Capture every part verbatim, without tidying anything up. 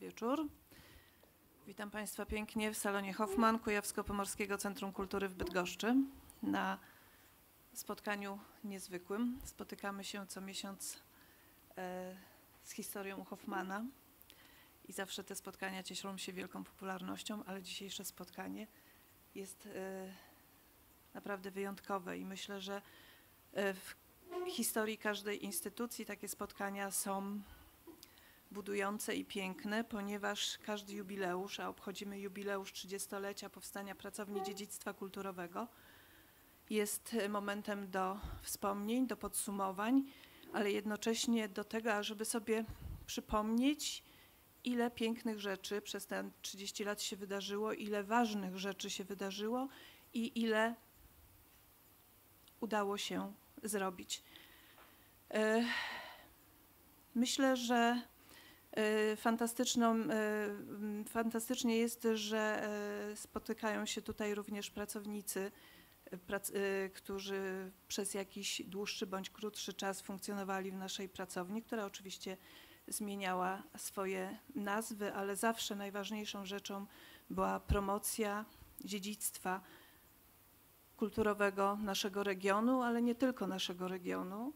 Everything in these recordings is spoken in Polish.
wieczór. Witam Państwa pięknie w salonie Hoffman Kujawsko-Pomorskiego Centrum Kultury w Bydgoszczy na spotkaniu niezwykłym. Spotykamy się co miesiąc z historią u Hoffmana i zawsze te spotkania cieszą się wielką popularnością, ale dzisiejsze spotkanie jest naprawdę wyjątkowe i myślę, że w historii każdej instytucji takie spotkania są budujące i piękne, ponieważ każdy jubileusz, a obchodzimy jubileusz trzydziestolecia powstania Pracowni Dziedzictwa Kulturowego, jest momentem do wspomnień, do podsumowań, ale jednocześnie do tego, ażeby sobie przypomnieć, ile pięknych rzeczy przez te trzydzieści lat się wydarzyło, ile ważnych rzeczy się wydarzyło i ile udało się zrobić. Myślę, że fantastyczną, fantastycznie jest, że spotykają się tutaj również pracownicy, którzy przez jakiś dłuższy bądź krótszy czas funkcjonowali w naszej pracowni, która oczywiście zmieniała swoje nazwy, ale zawsze najważniejszą rzeczą była promocja dziedzictwa kulturowego naszego regionu, ale nie tylko naszego regionu.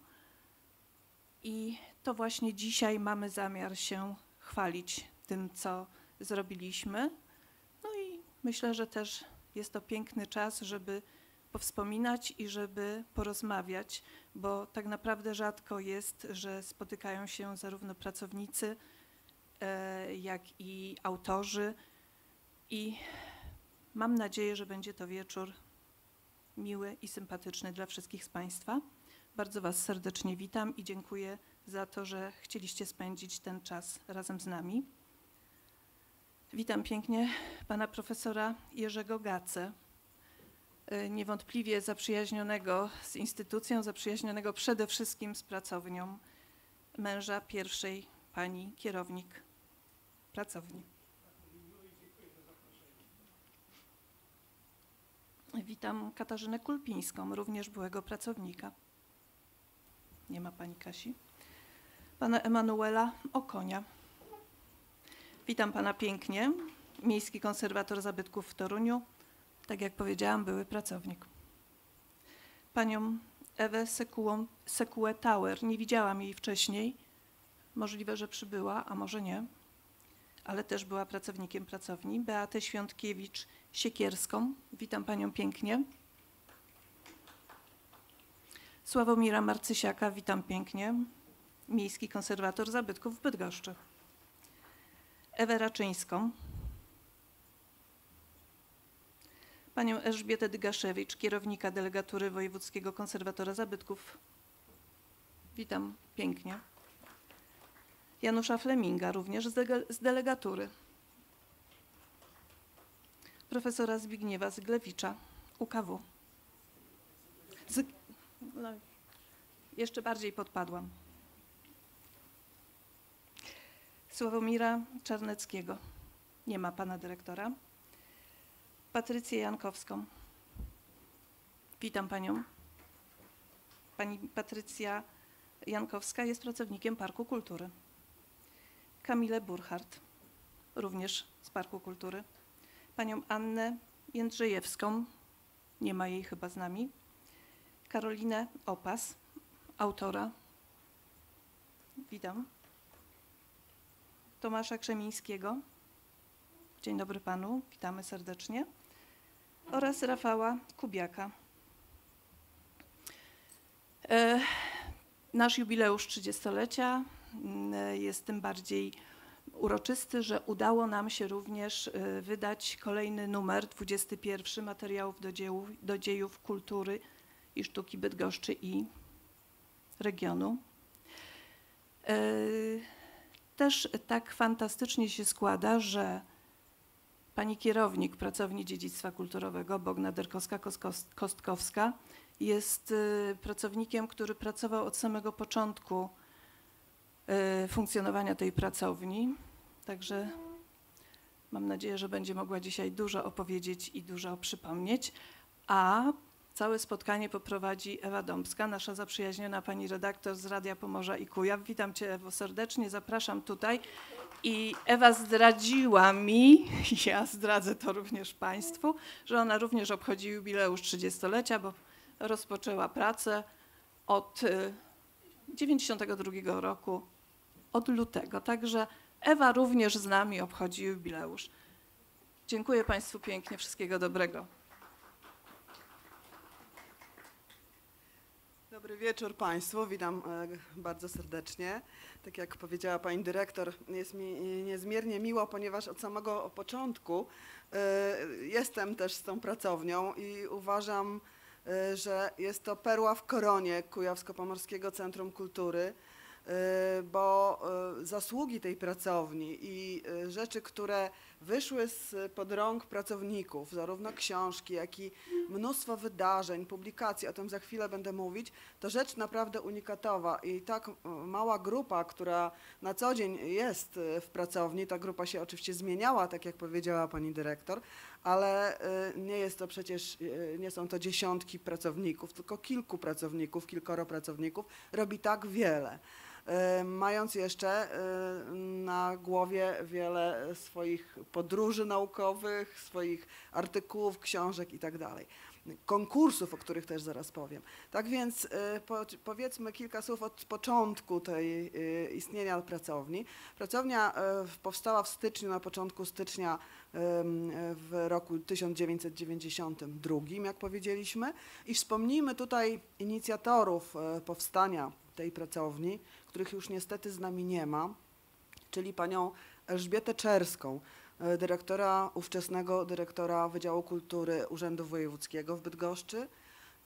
I to właśnie dzisiaj mamy zamiar się chwalić tym, co zrobiliśmy. No i myślę, że też jest to piękny czas, żeby powspominać i żeby porozmawiać, bo tak naprawdę rzadko jest, że spotykają się zarówno pracownicy, jak i autorzy. I mam nadzieję, że będzie to wieczór miły i sympatyczny dla wszystkich z Państwa. Bardzo Was serdecznie witam i dziękuję za to, że chcieliście spędzić ten czas razem z nami. Witam pięknie pana profesora Jerzego Gacę, niewątpliwie zaprzyjaźnionego z instytucją, zaprzyjaźnionego przede wszystkim z pracownią, męża pierwszej pani kierownik pracowni. Witam Katarzynę Kulpińską, również byłego pracownika. Nie ma pani Kasi. Pana Emanuela Okonia. Witam pana pięknie. Miejski konserwator zabytków w Toruniu. Tak jak powiedziałam, były pracownik. Panią Ewę Sekułą, Sekułę Tower. Nie widziałam jej wcześniej. Możliwe, że przybyła, a może nie. Ale też była pracownikiem pracowni. Beatę Świątkiewicz-Siekierską. Witam panią pięknie. Sławomira Marcysiaka. Witam pięknie. Miejski konserwator zabytków w Bydgoszczy. Ewę Raczyńską. Panią Elżbietę Dygaszewicz, kierownika delegatury Wojewódzkiego Konserwatora Zabytków. Witam pięknie. Janusza Fleminga, również z, dele z delegatury. Profesora Zbigniewa Zglewicza, U K W. Z... No, jeszcze bardziej podpadłam. Sławomira Czarneckiego. Nie ma pana dyrektora. Patrycję Jankowską. Witam panią. Pani Patrycja Jankowska jest pracownikiem Parku Kultury. Kamilę Burchardt, również z Parku Kultury. Panią Annę Jędrzejewską, nie ma jej chyba z nami. Karolinę Opas, autora. Witam. Tomasza Krzemińskiego. Dzień dobry panu, witamy serdecznie. Oraz Rafała Kubiaka. E, nasz jubileusz trzydziestolecia jest tym bardziej uroczysty, że udało nam się również wydać kolejny numer, dwudziesty pierwszy Materiałów do dziejów, do dziejów kultury i sztuki Bydgoszczy i regionu. E, też tak fantastycznie się składa, że pani kierownik Pracowni Dziedzictwa Kulturowego Bogna Derkowska-Kostkowska jest pracownikiem, który pracował od samego początku funkcjonowania tej pracowni. Także mam nadzieję, że będzie mogła dzisiaj dużo opowiedzieć i dużo przypomnieć. A całe spotkanie poprowadzi Ewa Dąbska, nasza zaprzyjaźniona pani redaktor z Radia Pomorza i Kujaw. Witam cię, Ewo, serdecznie, zapraszam tutaj. I Ewa zdradziła mi, ja zdradzę to również Państwu, że ona również obchodzi jubileusz trzydziestolecia, bo rozpoczęła pracę od dziewięćdziesiątego drugiego roku, od lutego. Także Ewa również z nami obchodzi jubileusz. Dziękuję Państwu pięknie, wszystkiego dobrego. Dobry wieczór Państwu, witam bardzo serdecznie. Tak jak powiedziała Pani Dyrektor, jest mi niezmiernie miło, ponieważ od samego początku jestem też z tą pracownią i uważam, że jest to perła w koronie Kujawsko-Pomorskiego Centrum Kultury, bo zasługi tej pracowni i rzeczy, które wyszły spod rąk pracowników, zarówno książki, jak i mnóstwo wydarzeń, publikacji, o tym za chwilę będę mówić, to rzecz naprawdę unikatowa i tak mała grupa, która na co dzień jest w pracowni, ta grupa się oczywiście zmieniała, tak jak powiedziała Pani Dyrektor, ale nie jest to przecież, nie są to dziesiątki pracowników, tylko kilku pracowników, kilkoro pracowników robi tak wiele. Mając jeszcze na głowie wiele swoich podróży naukowych, swoich artykułów, książek i tak dalej. Konkursów, o których też zaraz powiem. Tak więc po, powiedzmy kilka słów od początku tej istnienia pracowni. Pracownia powstała w styczniu, na początku stycznia w roku tysiąc dziewięćset dziewięćdziesiątym drugim, jak powiedzieliśmy. I wspomnijmy tutaj inicjatorów powstania tej pracowni, których już niestety z nami nie ma, czyli panią Elżbietę Czerską, dyrektora, ówczesnego dyrektora Wydziału Kultury Urzędu Wojewódzkiego w Bydgoszczy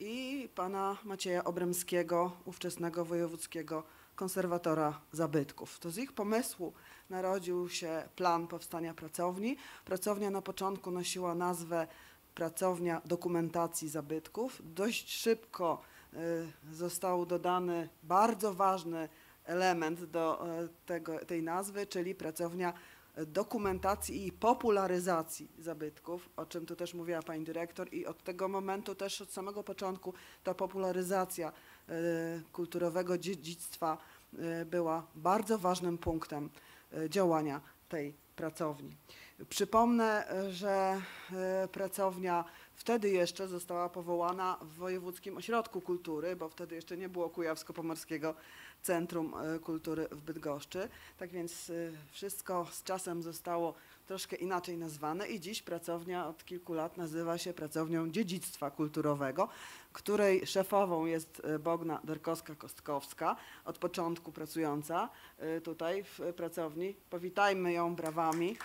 i pana Macieja Obremskiego, ówczesnego wojewódzkiego konserwatora zabytków. To z ich pomysłu narodził się plan powstania pracowni. Pracownia na początku nosiła nazwę Pracownia Dokumentacji Zabytków. Dość szybko został dodany bardzo ważny element do tego, tej nazwy, czyli Pracownia Dokumentacji i Popularyzacji Zabytków, o czym tu też mówiła Pani Dyrektor i od tego momentu też od samego początku ta popularyzacja kulturowego dziedzictwa była bardzo ważnym punktem działania tej pracowni. Przypomnę, że pracownia wtedy jeszcze została powołana w Wojewódzkim Ośrodku Kultury, bo wtedy jeszcze nie było Kujawsko-Pomorskiego Centrum Kultury w Bydgoszczy. Tak więc wszystko z czasem zostało troszkę inaczej nazwane i dziś pracownia od kilku lat nazywa się Pracownią Dziedzictwa Kulturowego, której szefową jest Bogna Derkowska-Kostkowska, od początku pracująca tutaj w pracowni. Powitajmy ją brawami.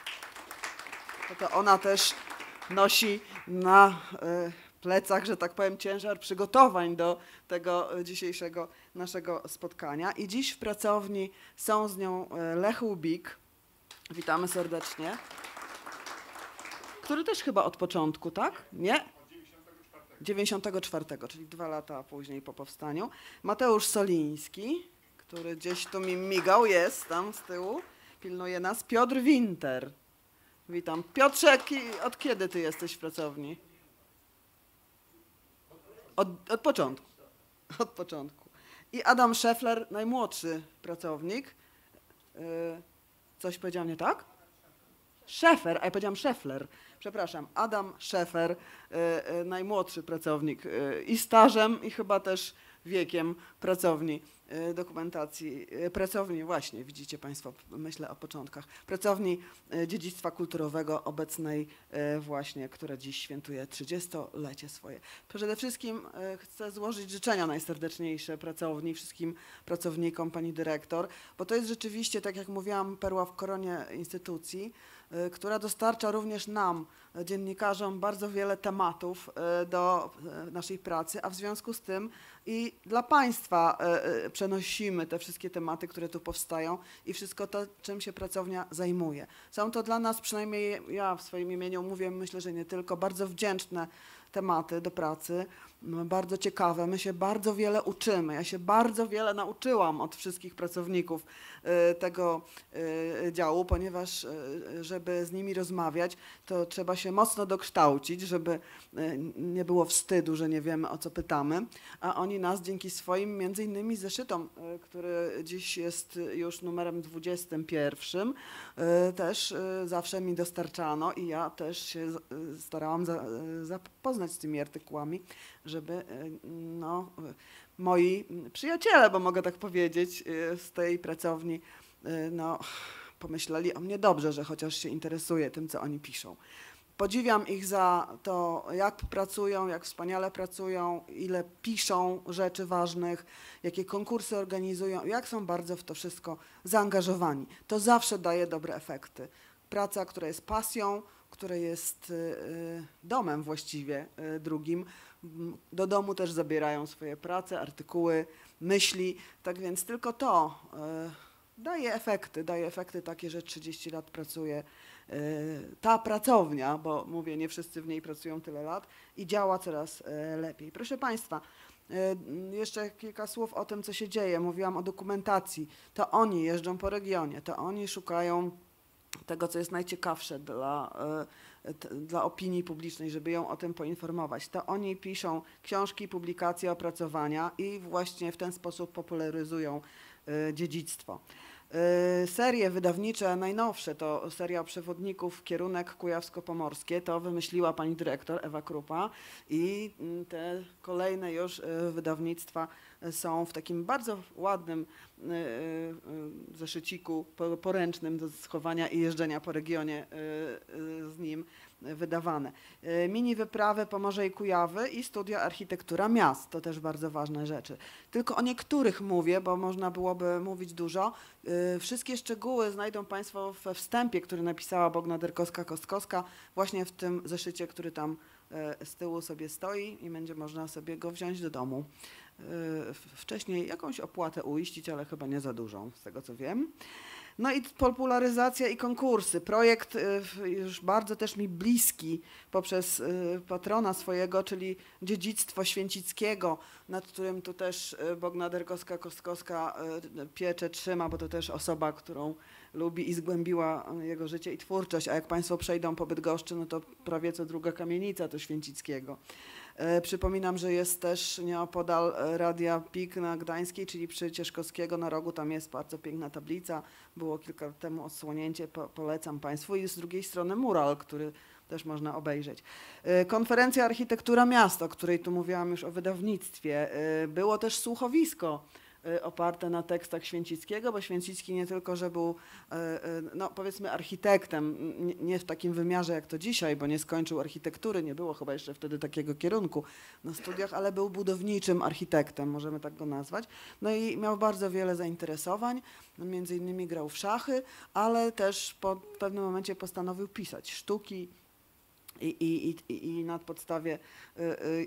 To ona też nosi na plecach, że tak powiem, ciężar przygotowań do tego dzisiejszego naszego spotkania. I dziś w pracowni są z nią Lech Łubik, witamy serdecznie, który też chyba od początku, tak? Nie? dziewięćdziesiątego czwartego, czyli dwa lata później po powstaniu. Mateusz Soliński, który gdzieś tu mi migał, jest tam z tyłu, pilnuje nas. Piotr Winter. Witam. Piotrek, od kiedy ty jesteś w pracowni? Od, od początku. Od początku. I Adam Szefer, najmłodszy pracownik. Coś powiedziałam nie tak? Szefer, a ja powiedziałam Szefler. Przepraszam, Adam Szefer, najmłodszy pracownik i stażem, i chyba też wiekiem pracowni dokumentacji, pracowni właśnie, widzicie Państwo, myślę o początkach, pracowni dziedzictwa kulturowego obecnej właśnie, która dziś świętuje trzydziestolecie swoje. Przede wszystkim chcę złożyć życzenia najserdeczniejsze pracowni, wszystkim pracownikom, Pani Dyrektor, bo to jest rzeczywiście, tak jak mówiłam, perła w koronie instytucji, która dostarcza również nam, dziennikarzom, bardzo wiele tematów do naszej pracy, a w związku z tym i dla Państwa przenosimy te wszystkie tematy, które tu powstają i wszystko to, czym się pracownia zajmuje. Są to dla nas, przynajmniej ja w swoim imieniu mówię, myślę, że nie tylko, bardzo wdzięczne tematy do pracy, bardzo ciekawe. My się bardzo wiele uczymy. Ja się bardzo wiele nauczyłam od wszystkich pracowników tego działu, ponieważ żeby z nimi rozmawiać, to trzeba się mocno dokształcić, żeby nie było wstydu, że nie wiemy, o co pytamy. A oni nas dzięki swoim między innymi zeszytom, który dziś jest już numerem dwudziestym pierwszym, też zawsze mi dostarczano i ja też się starałam zapoznać z tymi artykułami, żeby no, moi przyjaciele, bo mogę tak powiedzieć, z tej pracowni no, pomyśleli o mnie dobrze, że chociaż się interesuję tym, co oni piszą. Podziwiam ich za to, jak pracują, jak wspaniale pracują, ile piszą rzeczy ważnych, jakie konkursy organizują, jak są bardzo w to wszystko zaangażowani. To zawsze daje dobre efekty. Praca, która jest pasją, która jest domem właściwie drugim. Do domu też zabierają swoje prace, artykuły, myśli. Tak więc tylko to daje efekty, daje efekty takie, że trzydzieści lat pracuje ta pracownia, bo mówię, nie wszyscy w niej pracują tyle lat i działa coraz lepiej. Proszę Państwa, jeszcze kilka słów o tym, co się dzieje. Mówiłam o dokumentacji. To oni jeżdżą po regionie, to oni szukają tego, co jest najciekawsze dla, dla opinii publicznej, żeby ją o tym poinformować. To oni piszą książki, publikacje, opracowania i właśnie w ten sposób popularyzują dziedzictwo. Serie wydawnicze najnowsze to seria przewodników Kierunek Kujawsko-Pomorskie. To wymyśliła pani dyrektor Ewa Krupa i te kolejne już wydawnictwa są w takim bardzo ładnym zeszyciku poręcznym do schowania i jeżdżenia po regionie z nim wydawane. Mini wyprawy po Morze i Kujawy i studia architektura miast. To też bardzo ważne rzeczy. Tylko o niektórych mówię, bo można byłoby mówić dużo. Wszystkie szczegóły znajdą Państwo we wstępie, który napisała Bogna Derkowska-Kostkowska, właśnie w tym zeszycie, który tam z tyłu sobie stoi i będzie można sobie go wziąć do domu. Wcześniej jakąś opłatę uiścić, ale chyba nie za dużą, z tego co wiem. No i popularyzacja i konkursy. Projekt już bardzo też mi bliski poprzez patrona swojego, czyli dziedzictwo święcickiego, nad którym tu też Bogna Derkowska-Kostkowska pieczę trzyma, bo to też osoba, którą lubi i zgłębiła jego życie i twórczość. A jak Państwo przejdą po Bydgoszczy, no to prawie co druga kamienica to Święcickiego. Przypominam, że jest też nieopodal Radia P I K na Gdańskiej, czyli przy Cieszkowskiego na rogu. Tam jest bardzo piękna tablica. Było kilka lat temu odsłonięcie, po, polecam Państwu. I z drugiej strony mural, który też można obejrzeć. Konferencja Architektura Miasta, o której tu mówiłam już o wydawnictwie. Było też słuchowisko oparte na tekstach Święcickiego, bo Święcicki nie tylko, że był, no powiedzmy, architektem, nie w takim wymiarze jak to dzisiaj, bo nie skończył architektury, nie było chyba jeszcze wtedy takiego kierunku na studiach, ale był budowniczym architektem, możemy tak go nazwać. No i miał bardzo wiele zainteresowań, między innymi grał w szachy, ale też po pewnym momencie postanowił pisać sztuki, I, i, i, i na podstawie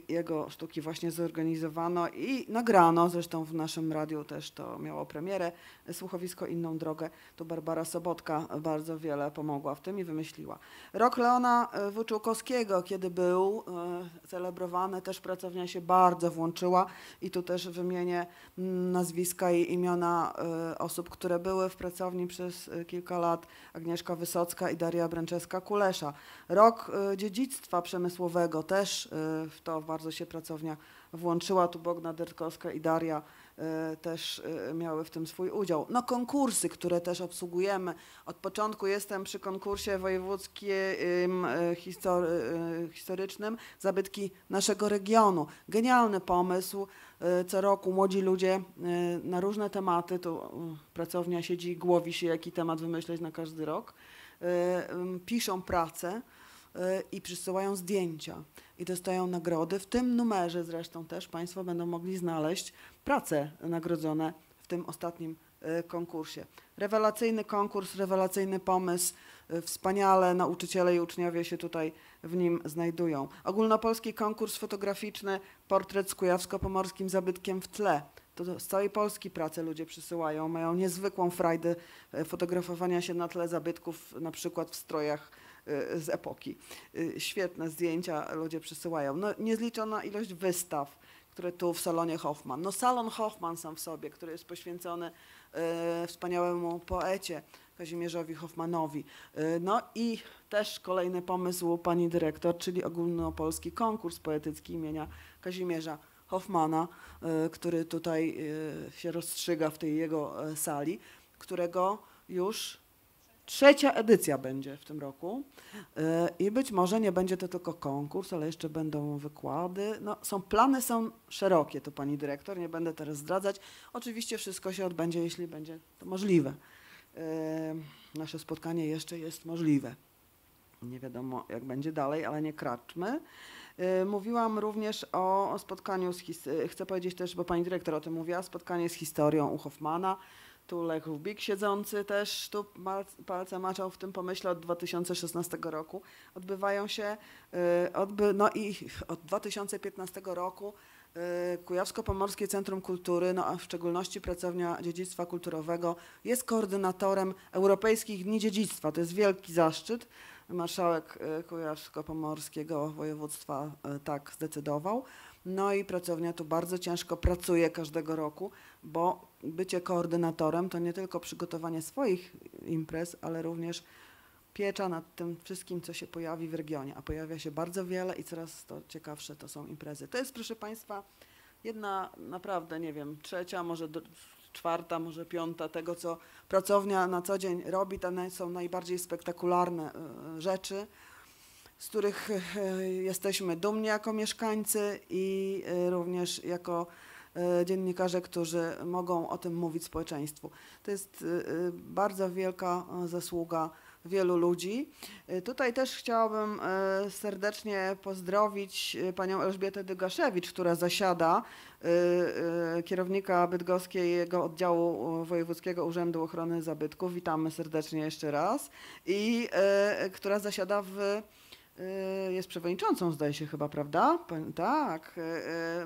jego sztuki właśnie zorganizowano i nagrano, zresztą w naszym radiu też to miało premierę, słuchowisko Inną drogę. To Barbara Sobotka bardzo wiele pomogła w tym i wymyśliła. Rok Leona Wyczółkowskiego, kiedy był celebrowany, też pracownia się bardzo włączyła i tu też wymienię nazwiska i imiona osób, które były w pracowni przez kilka lat. Agnieszka Wysocka i Daria Bręczewska-Kulesza. Rok dziedzictwa przemysłowego, też w to bardzo się pracownia włączyła, tu Bogna Dertkowska i Daria też miały w tym swój udział. No konkursy, które też obsługujemy. Od początku jestem przy konkursie wojewódzkim historycznym Zabytki naszego regionu. Genialny pomysł. Co roku młodzi ludzie na różne tematy, tu pracownia siedzi i głowi się, jaki temat wymyśleć na każdy rok, piszą pracę i przysyłają zdjęcia i dostają nagrody. W tym numerze zresztą też Państwo będą mogli znaleźć prace nagrodzone w tym ostatnim konkursie. Rewelacyjny konkurs, rewelacyjny pomysł. Wspaniale nauczyciele i uczniowie się tutaj w nim znajdują. Ogólnopolski konkurs fotograficzny, portret z kujawsko-pomorskim zabytkiem w tle. To z całej Polski pracę ludzie przysyłają, mają niezwykłą frajdę fotografowania się na tle zabytków, na przykład w strojach z epoki. Świetne zdjęcia ludzie przysyłają. No, niezliczona ilość wystaw, które tu w salonie Hoffman. No salon Hoffman sam w sobie, który jest poświęcony y, wspaniałemu poecie Kazimierzowi Hoffmanowi. Y, no i też kolejny pomysł pani dyrektor, czyli ogólnopolski konkurs poetycki imienia Kazimierza Hoffmana, y, który tutaj y, się rozstrzyga w tej jego y, sali, którego już trzecia edycja będzie w tym roku i być może nie będzie to tylko konkurs, ale jeszcze będą wykłady. No, są, plany są szerokie, to pani dyrektor, nie będę teraz zdradzać. Oczywiście wszystko się odbędzie, jeśli będzie to możliwe. Nasze spotkanie jeszcze jest możliwe. Nie wiadomo, jak będzie dalej, ale nie kraczmy. Mówiłam również o spotkaniu, z chcę powiedzieć też, bo pani dyrektor o tym mówiła, spotkanie z historią u Hoffmana. Tu Lech Łubik siedzący też, tu palce maczał w tym pomyśle od dwa tysiące szesnastego roku. Odbywają się, odby, no i od dwa tysiące piętnastego roku Kujawsko-Pomorskie Centrum Kultury, no a w szczególności Pracownia Dziedzictwa Kulturowego jest koordynatorem Europejskich Dni Dziedzictwa. To jest wielki zaszczyt. Marszałek Kujawsko-Pomorskiego Województwa tak zdecydował. No i pracownia tu bardzo ciężko pracuje każdego roku, bo bycie koordynatorem to nie tylko przygotowanie swoich imprez, ale również piecza nad tym wszystkim, co się pojawi w regionie, a pojawia się bardzo wiele i coraz to ciekawsze to są imprezy. To jest, proszę Państwa, jedna naprawdę, nie wiem, trzecia, może do, czwarta, może piąta tego, co pracownia na co dzień robi. To są najbardziej spektakularne rzeczy, z których jesteśmy dumni jako mieszkańcy i również jako dziennikarze, którzy mogą o tym mówić społeczeństwu. To jest bardzo wielka zasługa wielu ludzi. Tutaj też chciałabym serdecznie pozdrowić panią Elżbietę Dygaszewicz, która zasiada kierownika bydgoskiego oddziału Wojewódzkiego Urzędu Ochrony Zabytków. Witamy serdecznie jeszcze raz. I która zasiada w jest przewodniczącą, zdaje się chyba, prawda? Pani, tak,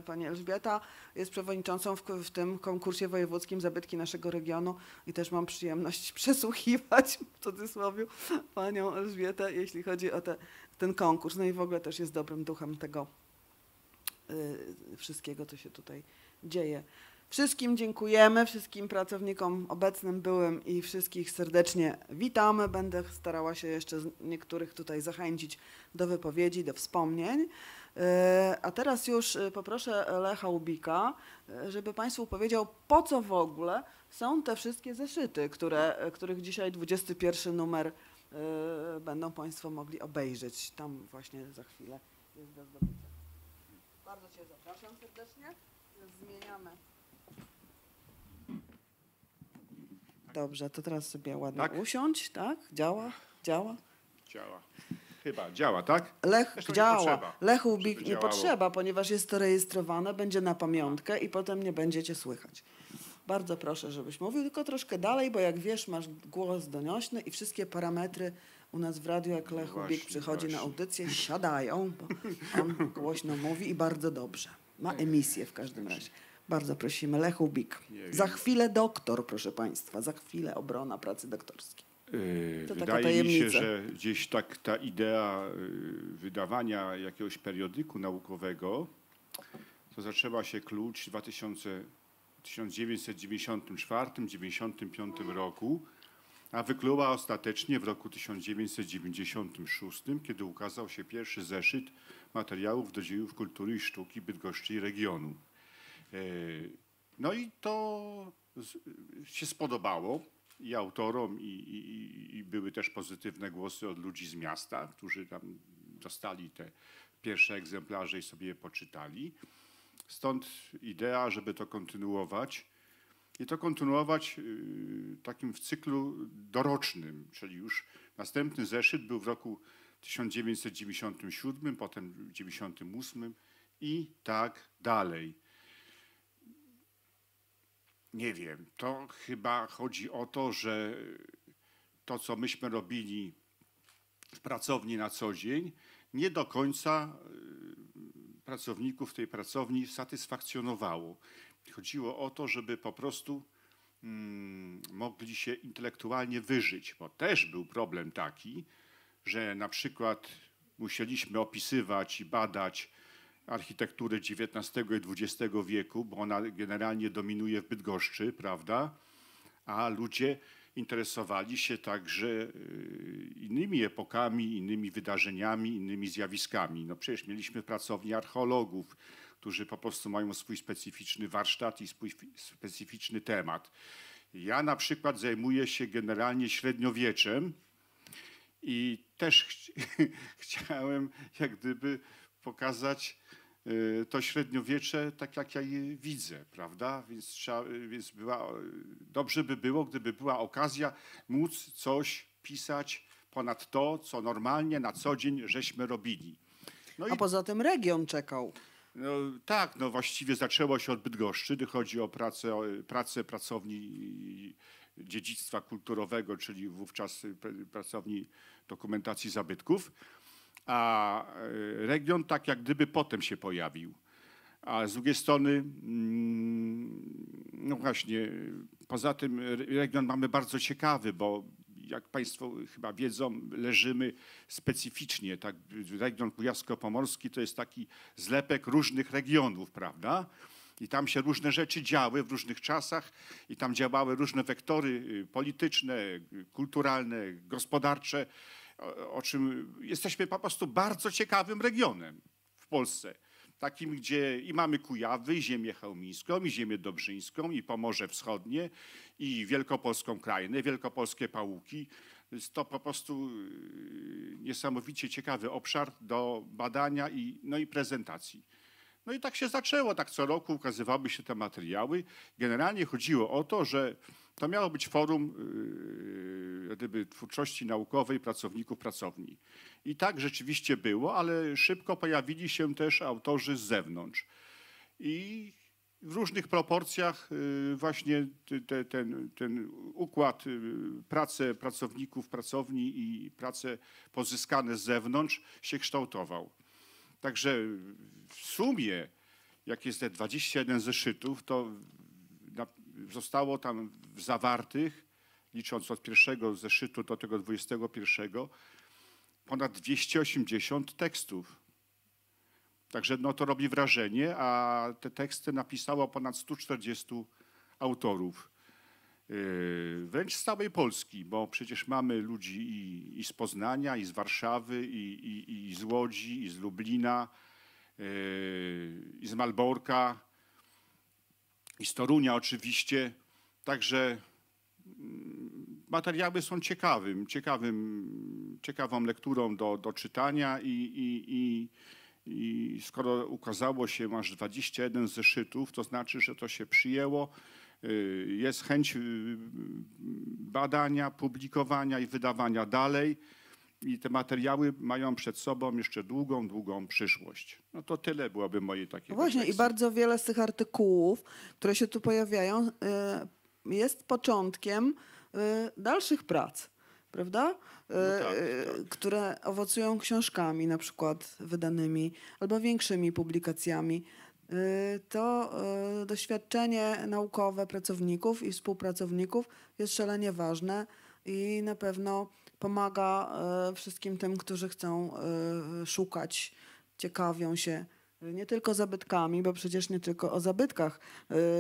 pani Elżbieta jest przewodniczącą w, w tym konkursie wojewódzkim Zabytki naszego regionu i też mam przyjemność przesłuchiwać, w cudzysłowie, panią Elżbietę, jeśli chodzi o te, ten konkurs. No i w ogóle też jest dobrym duchem tego y, wszystkiego, co się tutaj dzieje. Wszystkim dziękujemy, wszystkim pracownikom obecnym, byłym i wszystkich serdecznie witamy. Będę starała się jeszcze niektórych tutaj zachęcić do wypowiedzi, do wspomnień. A teraz już poproszę Lecha Łubika, żeby Państwu powiedział, po co w ogóle są te wszystkie zeszyty, które, których dzisiaj dwudziesty pierwszy numer będą Państwo mogli obejrzeć. Tam właśnie za chwilę jest do zdobycia. Bardzo Cię zapraszam serdecznie. Zmieniamy. Dobrze, to teraz sobie ładnie tak? usiądź, tak? Działa? Działa? Działa. Chyba działa, tak? Lech, działa. Lech Łubik nie potrzeba, ponieważ jest to rejestrowane, będzie na pamiątkę i potem nie będziecie słychać. Bardzo proszę, żebyś mówił tylko troszkę dalej, bo jak wiesz, masz głos donośny i wszystkie parametry u nas w radiu, jak Lech Łubik właśnie, przychodzi właśnie. na audycję, siadają, bo on głośno mówi i bardzo dobrze. Ma emisję w każdym razie. Bardzo prosimy, Lech Łubik. Za chwilę doktor, proszę Państwa, za chwilę obrona pracy doktorskiej. Yy, to wydaje taka tajemnica. Mi się, że gdzieś tak ta idea wydawania jakiegoś periodyku naukowego, to zaczęła się klucz w tysiąc dziewięćset dziewięćdziesiątym czwartym do dziewięćdziesiątego piątego roku, a wykluła ostatecznie w roku tysiąc dziewięćset dziewięćdziesiątym szóstym, kiedy ukazał się pierwszy zeszyt Materiałów do dziejów kultury i sztuki Bydgoszczy i regionu. No i to się spodobało i autorom, i, i, i były też pozytywne głosy od ludzi z miasta, którzy tam dostali te pierwsze egzemplarze i sobie je poczytali. Stąd idea, żeby to kontynuować i to kontynuować takim w cyklu dorocznym, czyli już następny zeszyt był w roku tysiąc dziewięćset dziewięćdziesiątym siódmym, potem tysiąc dziewięćset dziewięćdziesiątym ósmym i tak dalej. Nie wiem, to chyba chodzi o to, że to, co myśmy robili w pracowni na co dzień, nie do końca pracowników tej pracowni satysfakcjonowało. Chodziło o to, żeby po prostu mm, mogli się intelektualnie wyżyć, bo też był problem taki, że na przykład musieliśmy opisywać i badać architekturę dziewiętnastego i dwudziestego wieku, bo ona generalnie dominuje w Bydgoszczy, prawda? A ludzie interesowali się także innymi epokami, innymi wydarzeniami, innymi zjawiskami. No przecież mieliśmy pracownię archeologów, którzy po prostu mają swój specyficzny warsztat i swój specyficzny temat. Ja na przykład zajmuję się generalnie średniowieczem i też ch chciałem jak gdyby pokazać to średniowiecze tak, jak ja je widzę, prawda? Więc, trzeba, więc była, dobrze by było, gdyby była okazja móc coś pisać ponad to, co normalnie na co dzień żeśmy robili. No A i... poza tym region czekał. No, tak, no właściwie zaczęło się od Bydgoszczy, gdy chodzi o pracę, o pracę Pracowni Dziedzictwa Kulturowego, czyli wówczas Pracowni Dokumentacji Zabytków, a region tak jak gdyby potem się pojawił. A z drugiej strony, no właśnie, poza tym region mamy bardzo ciekawy, bo jak Państwo chyba wiedzą, leżymy specyficznie. Tak, region kujawsko-pomorski to jest taki zlepek różnych regionów, prawda? I tam się różne rzeczy działy w różnych czasach i tam działały różne wektory polityczne, kulturalne, gospodarcze, o czym jesteśmy po prostu bardzo ciekawym regionem w Polsce. Takim, gdzie i mamy Kujawy, i ziemię chełmińską, i ziemię dobrzyńską, i Pomorze Wschodnie, i Wielkopolską krainę, Wielkopolskie Pałuki. Jest to po prostu niesamowicie ciekawy obszar do badania i, no i prezentacji. No i tak się zaczęło, tak co roku ukazywały się te materiały. Generalnie chodziło o to, że to miało być forum gdyby, twórczości naukowej pracowników pracowni. I tak rzeczywiście było, ale szybko pojawili się też autorzy z zewnątrz. I w różnych proporcjach właśnie te, ten, ten układ pracy pracowników pracowni i prace pozyskane z zewnątrz się kształtował. Także w sumie, jak jest te dwadzieścia jeden zeszytów, to zostało tam zawartych, licząc od pierwszego zeszytu do tego dwudziestego pierwszego, ponad dwieście osiemdziesiąt tekstów. Także no to robi wrażenie, a te teksty napisało ponad stu czterdziestu autorów. Yy, wręcz z całej Polski, bo przecież mamy ludzi i, i z Poznania, i z Warszawy, i, i, i z Łodzi, i z Lublina, yy, i z Malborka, i z Torunia oczywiście. Także yy, materiały są ciekawym, ciekawym, ciekawą lekturą do, do czytania i, i, i I skoro ukazało się aż dwadzieścia jeden zeszytów, to znaczy, że to się przyjęło. Jest chęć badania, publikowania i wydawania dalej. I te materiały mają przed sobą jeszcze długą, długą przyszłość. No to tyle byłoby moje takie... Właśnie refleksje. I bardzo wiele z tych artykułów, które się tu pojawiają, jest początkiem dalszych prac. Prawda? No tak, tak. Które owocują książkami na przykład wydanymi albo większymi publikacjami. To doświadczenie naukowe pracowników i współpracowników jest szalenie ważne i na pewno pomaga wszystkim tym, którzy chcą szukać, ciekawią się nie tylko zabytkami, bo przecież nie tylko o zabytkach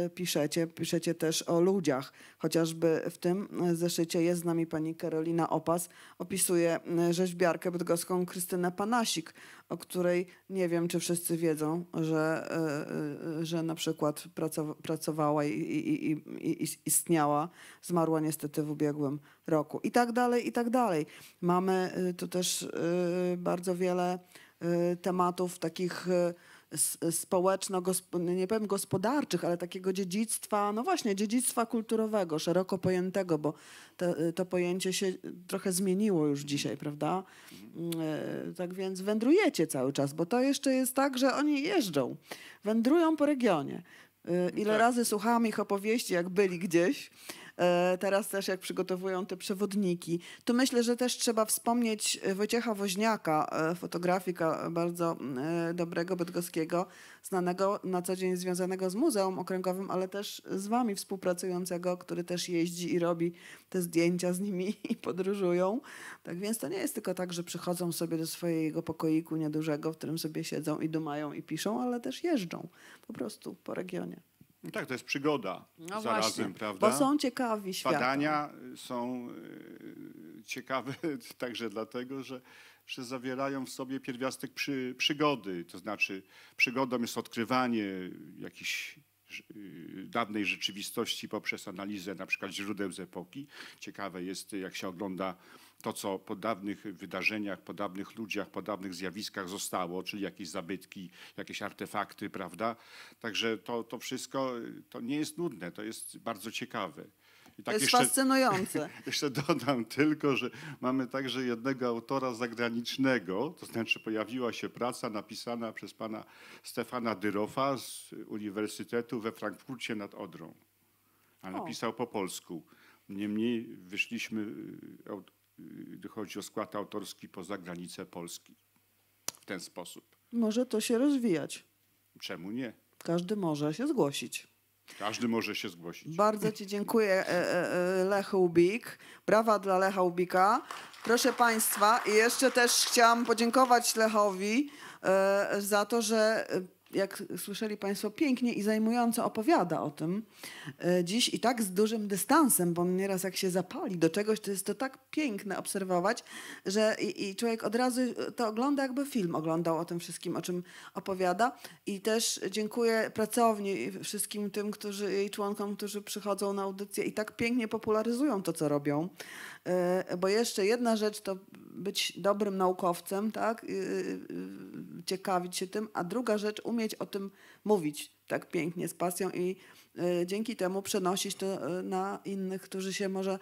y, piszecie, piszecie też o ludziach. Chociażby w tym zeszycie jest z nami pani Karolina Opas, opisuje rzeźbiarkę bydgoską Krystynę Panasik, o której nie wiem, czy wszyscy wiedzą, że, y, y, że na przykład pracowała i, i, i, i istniała, zmarła niestety w ubiegłym roku. I tak dalej, i tak dalej. Mamy y, tu też y, bardzo wiele y, tematów takich... Y, społeczno, nie powiem gospodarczych, ale takiego dziedzictwa, no właśnie dziedzictwa kulturowego, szeroko pojętego, bo te, to pojęcie się trochę zmieniło już dzisiaj, prawda? Tak więc wędrujecie cały czas, bo to jeszcze jest tak, że oni jeżdżą, wędrują po regionie. Ile tak razy słuchałam ich opowieści, jak byli gdzieś teraz też jak przygotowują te przewodniki. Tu myślę, że też trzeba wspomnieć Wojciecha Woźniaka, fotografika bardzo dobrego, bydgoskiego, znanego na co dzień, związanego z Muzeum Okręgowym, ale też z wami współpracującego, który też jeździ i robi te zdjęcia z nimi i podróżują. Tak więc to nie jest tylko tak, że przychodzą sobie do swojego pokoiku niedużego, w którym sobie siedzą i dumają i piszą, ale też jeżdżą po prostu po regionie. No tak, to jest przygoda no zarazem, właśnie, prawda? Bo są ciekawi świata. Badania są ciekawe także dlatego, że, że zawierają w sobie pierwiastek przy, przygody. To znaczy przygodą jest odkrywanie jakichś dawnej rzeczywistości poprzez analizę na przykład źródeł z epoki. Ciekawe jest, jak się ogląda to, co po dawnych wydarzeniach, po dawnych ludziach, po dawnych zjawiskach zostało, czyli jakieś zabytki, jakieś artefakty, prawda? Także to, to wszystko, to nie jest nudne, to jest bardzo ciekawe. I tak to jest jeszcze fascynujące. Jeszcze dodam tylko, że mamy także jednego autora zagranicznego, to znaczy pojawiła się praca napisana przez pana Stefana Dyrofa z Uniwersytetu we Frankfurcie nad Odrą, a napisał o. po polsku. Niemniej wyszliśmy, gdy chodzi o skład autorski, poza granicę Polski w ten sposób. Może to się rozwijać. Czemu nie? Każdy może się zgłosić. Każdy może się zgłosić. Bardzo ci dziękuję, Lech Łubik. Brawa dla Lecha Łubika. Proszę państwa, i jeszcze też chciałam podziękować Lechowi za to, że jak słyszeli państwo, pięknie i zajmująco opowiada o tym. Dziś i tak z dużym dystansem, bo nieraz jak się zapali do czegoś, to jest to tak piękne obserwować, że i, i człowiek od razu to ogląda, jakby film oglądał o tym wszystkim, o czym opowiada. I też dziękuję pracowni i wszystkim tym, którzy, jej członkom, którzy przychodzą na audycję i tak pięknie popularyzują to, co robią. Bo jeszcze jedna rzecz to być dobrym naukowcem, tak? Ciekawić się tym, a druga rzecz umieć o tym mówić tak pięknie, z pasją i dzięki temu przenosić to na innych, którzy się może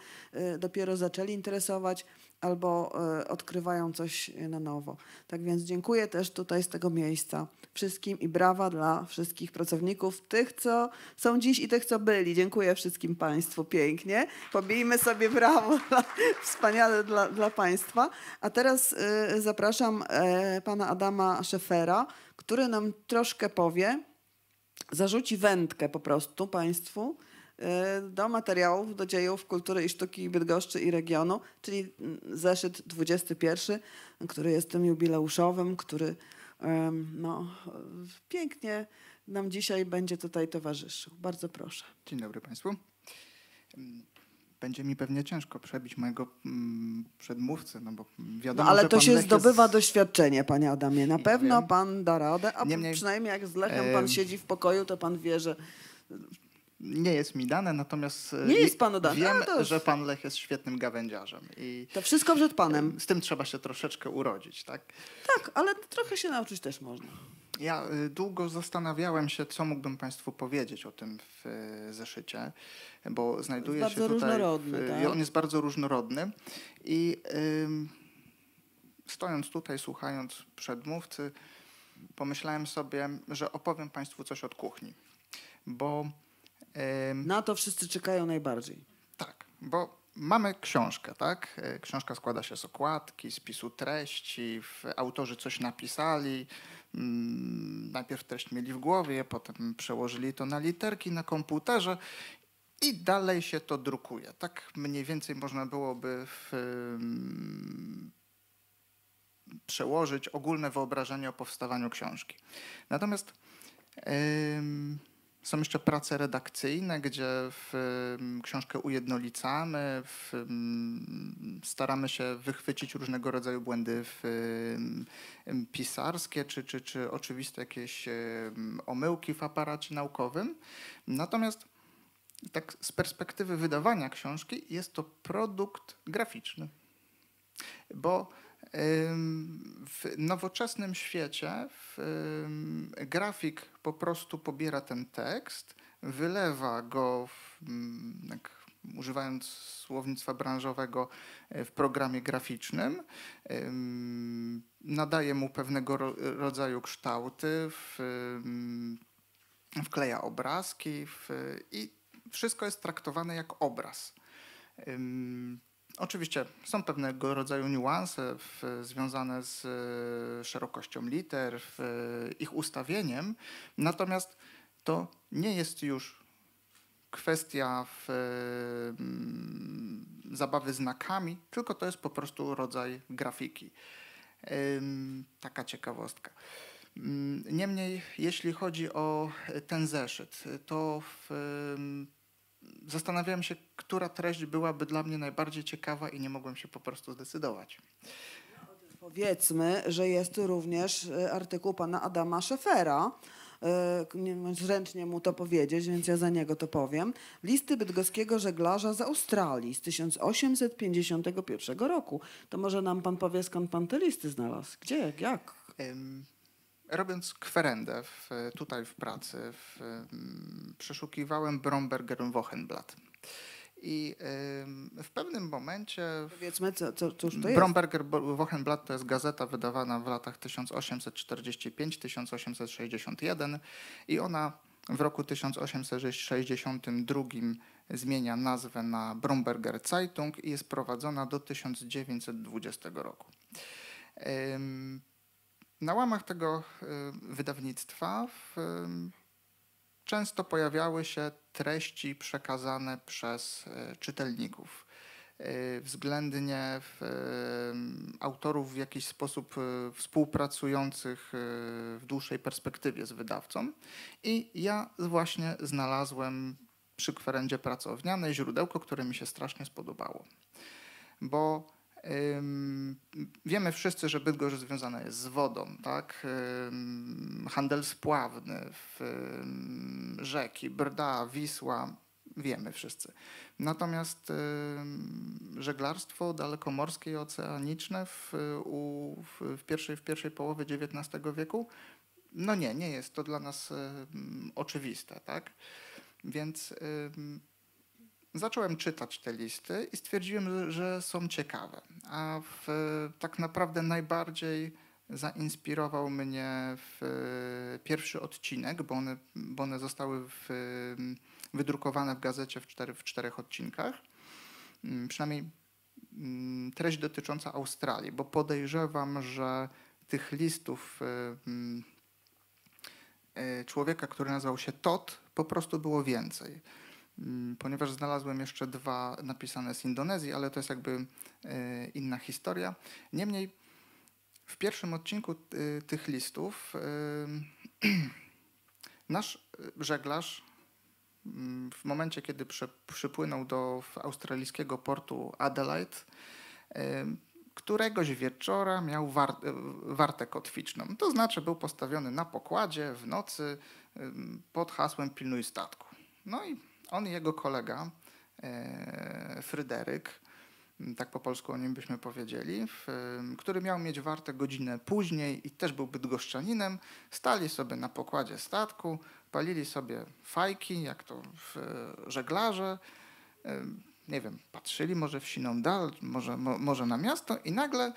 dopiero zaczęli interesować albo odkrywają coś na nowo. Tak więc dziękuję też tutaj z tego miejsca wszystkim i brawa dla wszystkich pracowników, tych, co są dziś i tych, co byli. Dziękuję wszystkim państwu pięknie. Pobijmy sobie brawo, dla, wspaniale dla, dla państwa. A teraz zapraszam pana Adama Szefera, który nam troszkę powie, zarzuci wędkę po prostu państwu do materiałów, do dziejów kultury i sztuki Bydgoszczy i regionu, czyli zeszyt dwudziesty pierwszy, który jest tym jubileuszowym, który no, pięknie nam dzisiaj będzie tutaj towarzyszył. Bardzo proszę. Dzień dobry państwu. Będzie mi pewnie ciężko przebić mojego mm, przedmówcę, no bo wiadomo, no, ale że to pan się Lech zdobywa jest... doświadczenie, panie Adamie. Na pewno wiem. Pan da radę, a niemniej, przynajmniej jak z Lechem e... pan siedzi w pokoju, to pan wie, że... Nie jest mi dane, natomiast nie jest panu dane. Wiem, no, że pan Lech jest świetnym gawędziarzem. I to wszystko przed panem. Z tym trzeba się troszeczkę urodzić, tak? Tak, ale trochę się nauczyć też można. Ja długo zastanawiałem się, co mógłbym państwu powiedzieć o tym w zeszycie, bo znajduje jest się bardzo tutaj... Różnorodny, w, tak? On jest bardzo różnorodny i y, stojąc tutaj, słuchając przedmówcy, pomyślałem sobie, że opowiem państwu coś od kuchni, bo... Na to wszyscy czekają najbardziej. Tak, bo mamy książkę, tak? Książka składa się z okładki, spisu treści, autorzy coś napisali, najpierw treść mieli w głowie, potem przełożyli to na literki na komputerze i dalej się to drukuje. Tak mniej więcej można byłoby w, przełożyć ogólne wyobrażenie o powstawaniu książki. Natomiast... Yy, Są jeszcze prace redakcyjne, gdzie w, y, książkę ujednolicamy, w, y, staramy się wychwycić różnego rodzaju błędy w, y, y, pisarskie czy, czy, czy oczywiste jakieś y, omyłki w aparacie naukowym. Natomiast tak z perspektywy wydawania książki jest to produkt graficzny, bo y, w nowoczesnym świecie w, y, grafik po prostu pobiera ten tekst, wylewa go, w, tak, używając słownictwa branżowego, w programie graficznym, ym, nadaje mu pewnego ro, rodzaju kształty, w, ym, wkleja obrazki w, i wszystko jest traktowane jak obraz. Ym, oczywiście są pewnego rodzaju niuanse w, związane z y, szerokością liter, w, y, ich ustawieniem, natomiast to nie jest już kwestia w, y, zabawy znakami, tylko to jest po prostu rodzaj grafiki. Ym, taka ciekawostka. Niemniej, jeśli chodzi o ten zeszyt, to w, y, zastanawiałem się, która treść byłaby dla mnie najbardziej ciekawa i nie mogłem się po prostu zdecydować. Powiedzmy, że jest tu również artykuł pana Adama Szefera. Zręcznie mu to powiedzieć, więc ja za niego to powiem. Listy bydgoskiego żeglarza z Australii z tysiąc osiemset pięćdziesiątego pierwszego roku. To może nam pan powie, skąd pan te listy znalazł? Gdzie? Jak? Ym... Robiąc kwerendę w, tutaj w pracy, w, przeszukiwałem Bromberger Wochenblatt. I y, w pewnym momencie... Powiedzmy, co, co, cóż to jest? Bromberger Wochenblatt to jest gazeta wydawana w latach tysiąc osiemset czterdziestym piątym do tysiąc osiemset sześćdziesiątego pierwszego i ona w roku tysiąc osiemset sześćdziesiątym drugim zmienia nazwę na Bromberger Zeitung i jest prowadzona do tysiąc dziewięćset dwudziestego roku. Ym, Na łamach tego y, wydawnictwa w, y, często pojawiały się treści przekazane przez y, czytelników. Y, względnie w, y, autorów w jakiś sposób y, współpracujących y, w dłuższej perspektywie z wydawcą. I ja właśnie znalazłem przy kwerendzie pracownianej źródełko, które mi się strasznie spodobało. Bo wiemy wszyscy, że Bydgoszcz związana jest z wodą, tak? Handel spławny, rzeki, Brda, Wisła, wiemy wszyscy. Natomiast żeglarstwo dalekomorskie i oceaniczne w, w, pierwszej, w pierwszej połowie dziewiętnastego wieku, no nie, nie jest to dla nas oczywiste, tak? Więc zacząłem czytać te listy i stwierdziłem, że są ciekawe, a w, tak naprawdę najbardziej zainspirował mnie w, pierwszy odcinek, bo one, bo one zostały w, wydrukowane w gazecie w, cztery, w czterech odcinkach, przynajmniej treść dotycząca Australii, bo podejrzewam, że tych listów człowieka, który nazywał się Todd, po prostu było więcej. Ponieważ znalazłem jeszcze dwa napisane z Indonezji, ale to jest jakby inna historia. Niemniej w pierwszym odcinku tych listów nasz żeglarz w momencie, kiedy przypłynął do australijskiego portu Adelaide, któregoś wieczora miał wartę kotwiczną. To znaczy był postawiony na pokładzie w nocy pod hasłem pilnuj statku. No i on i jego kolega, e, Fryderyk, tak po polsku o nim byśmy powiedzieli, w, który miał mieć wartę godzinę później i też był bydgoszczaninem, stali sobie na pokładzie statku, palili sobie fajki, jak to w, żeglarze, e, nie wiem, patrzyli może w siną dal, może, mo, może na miasto i nagle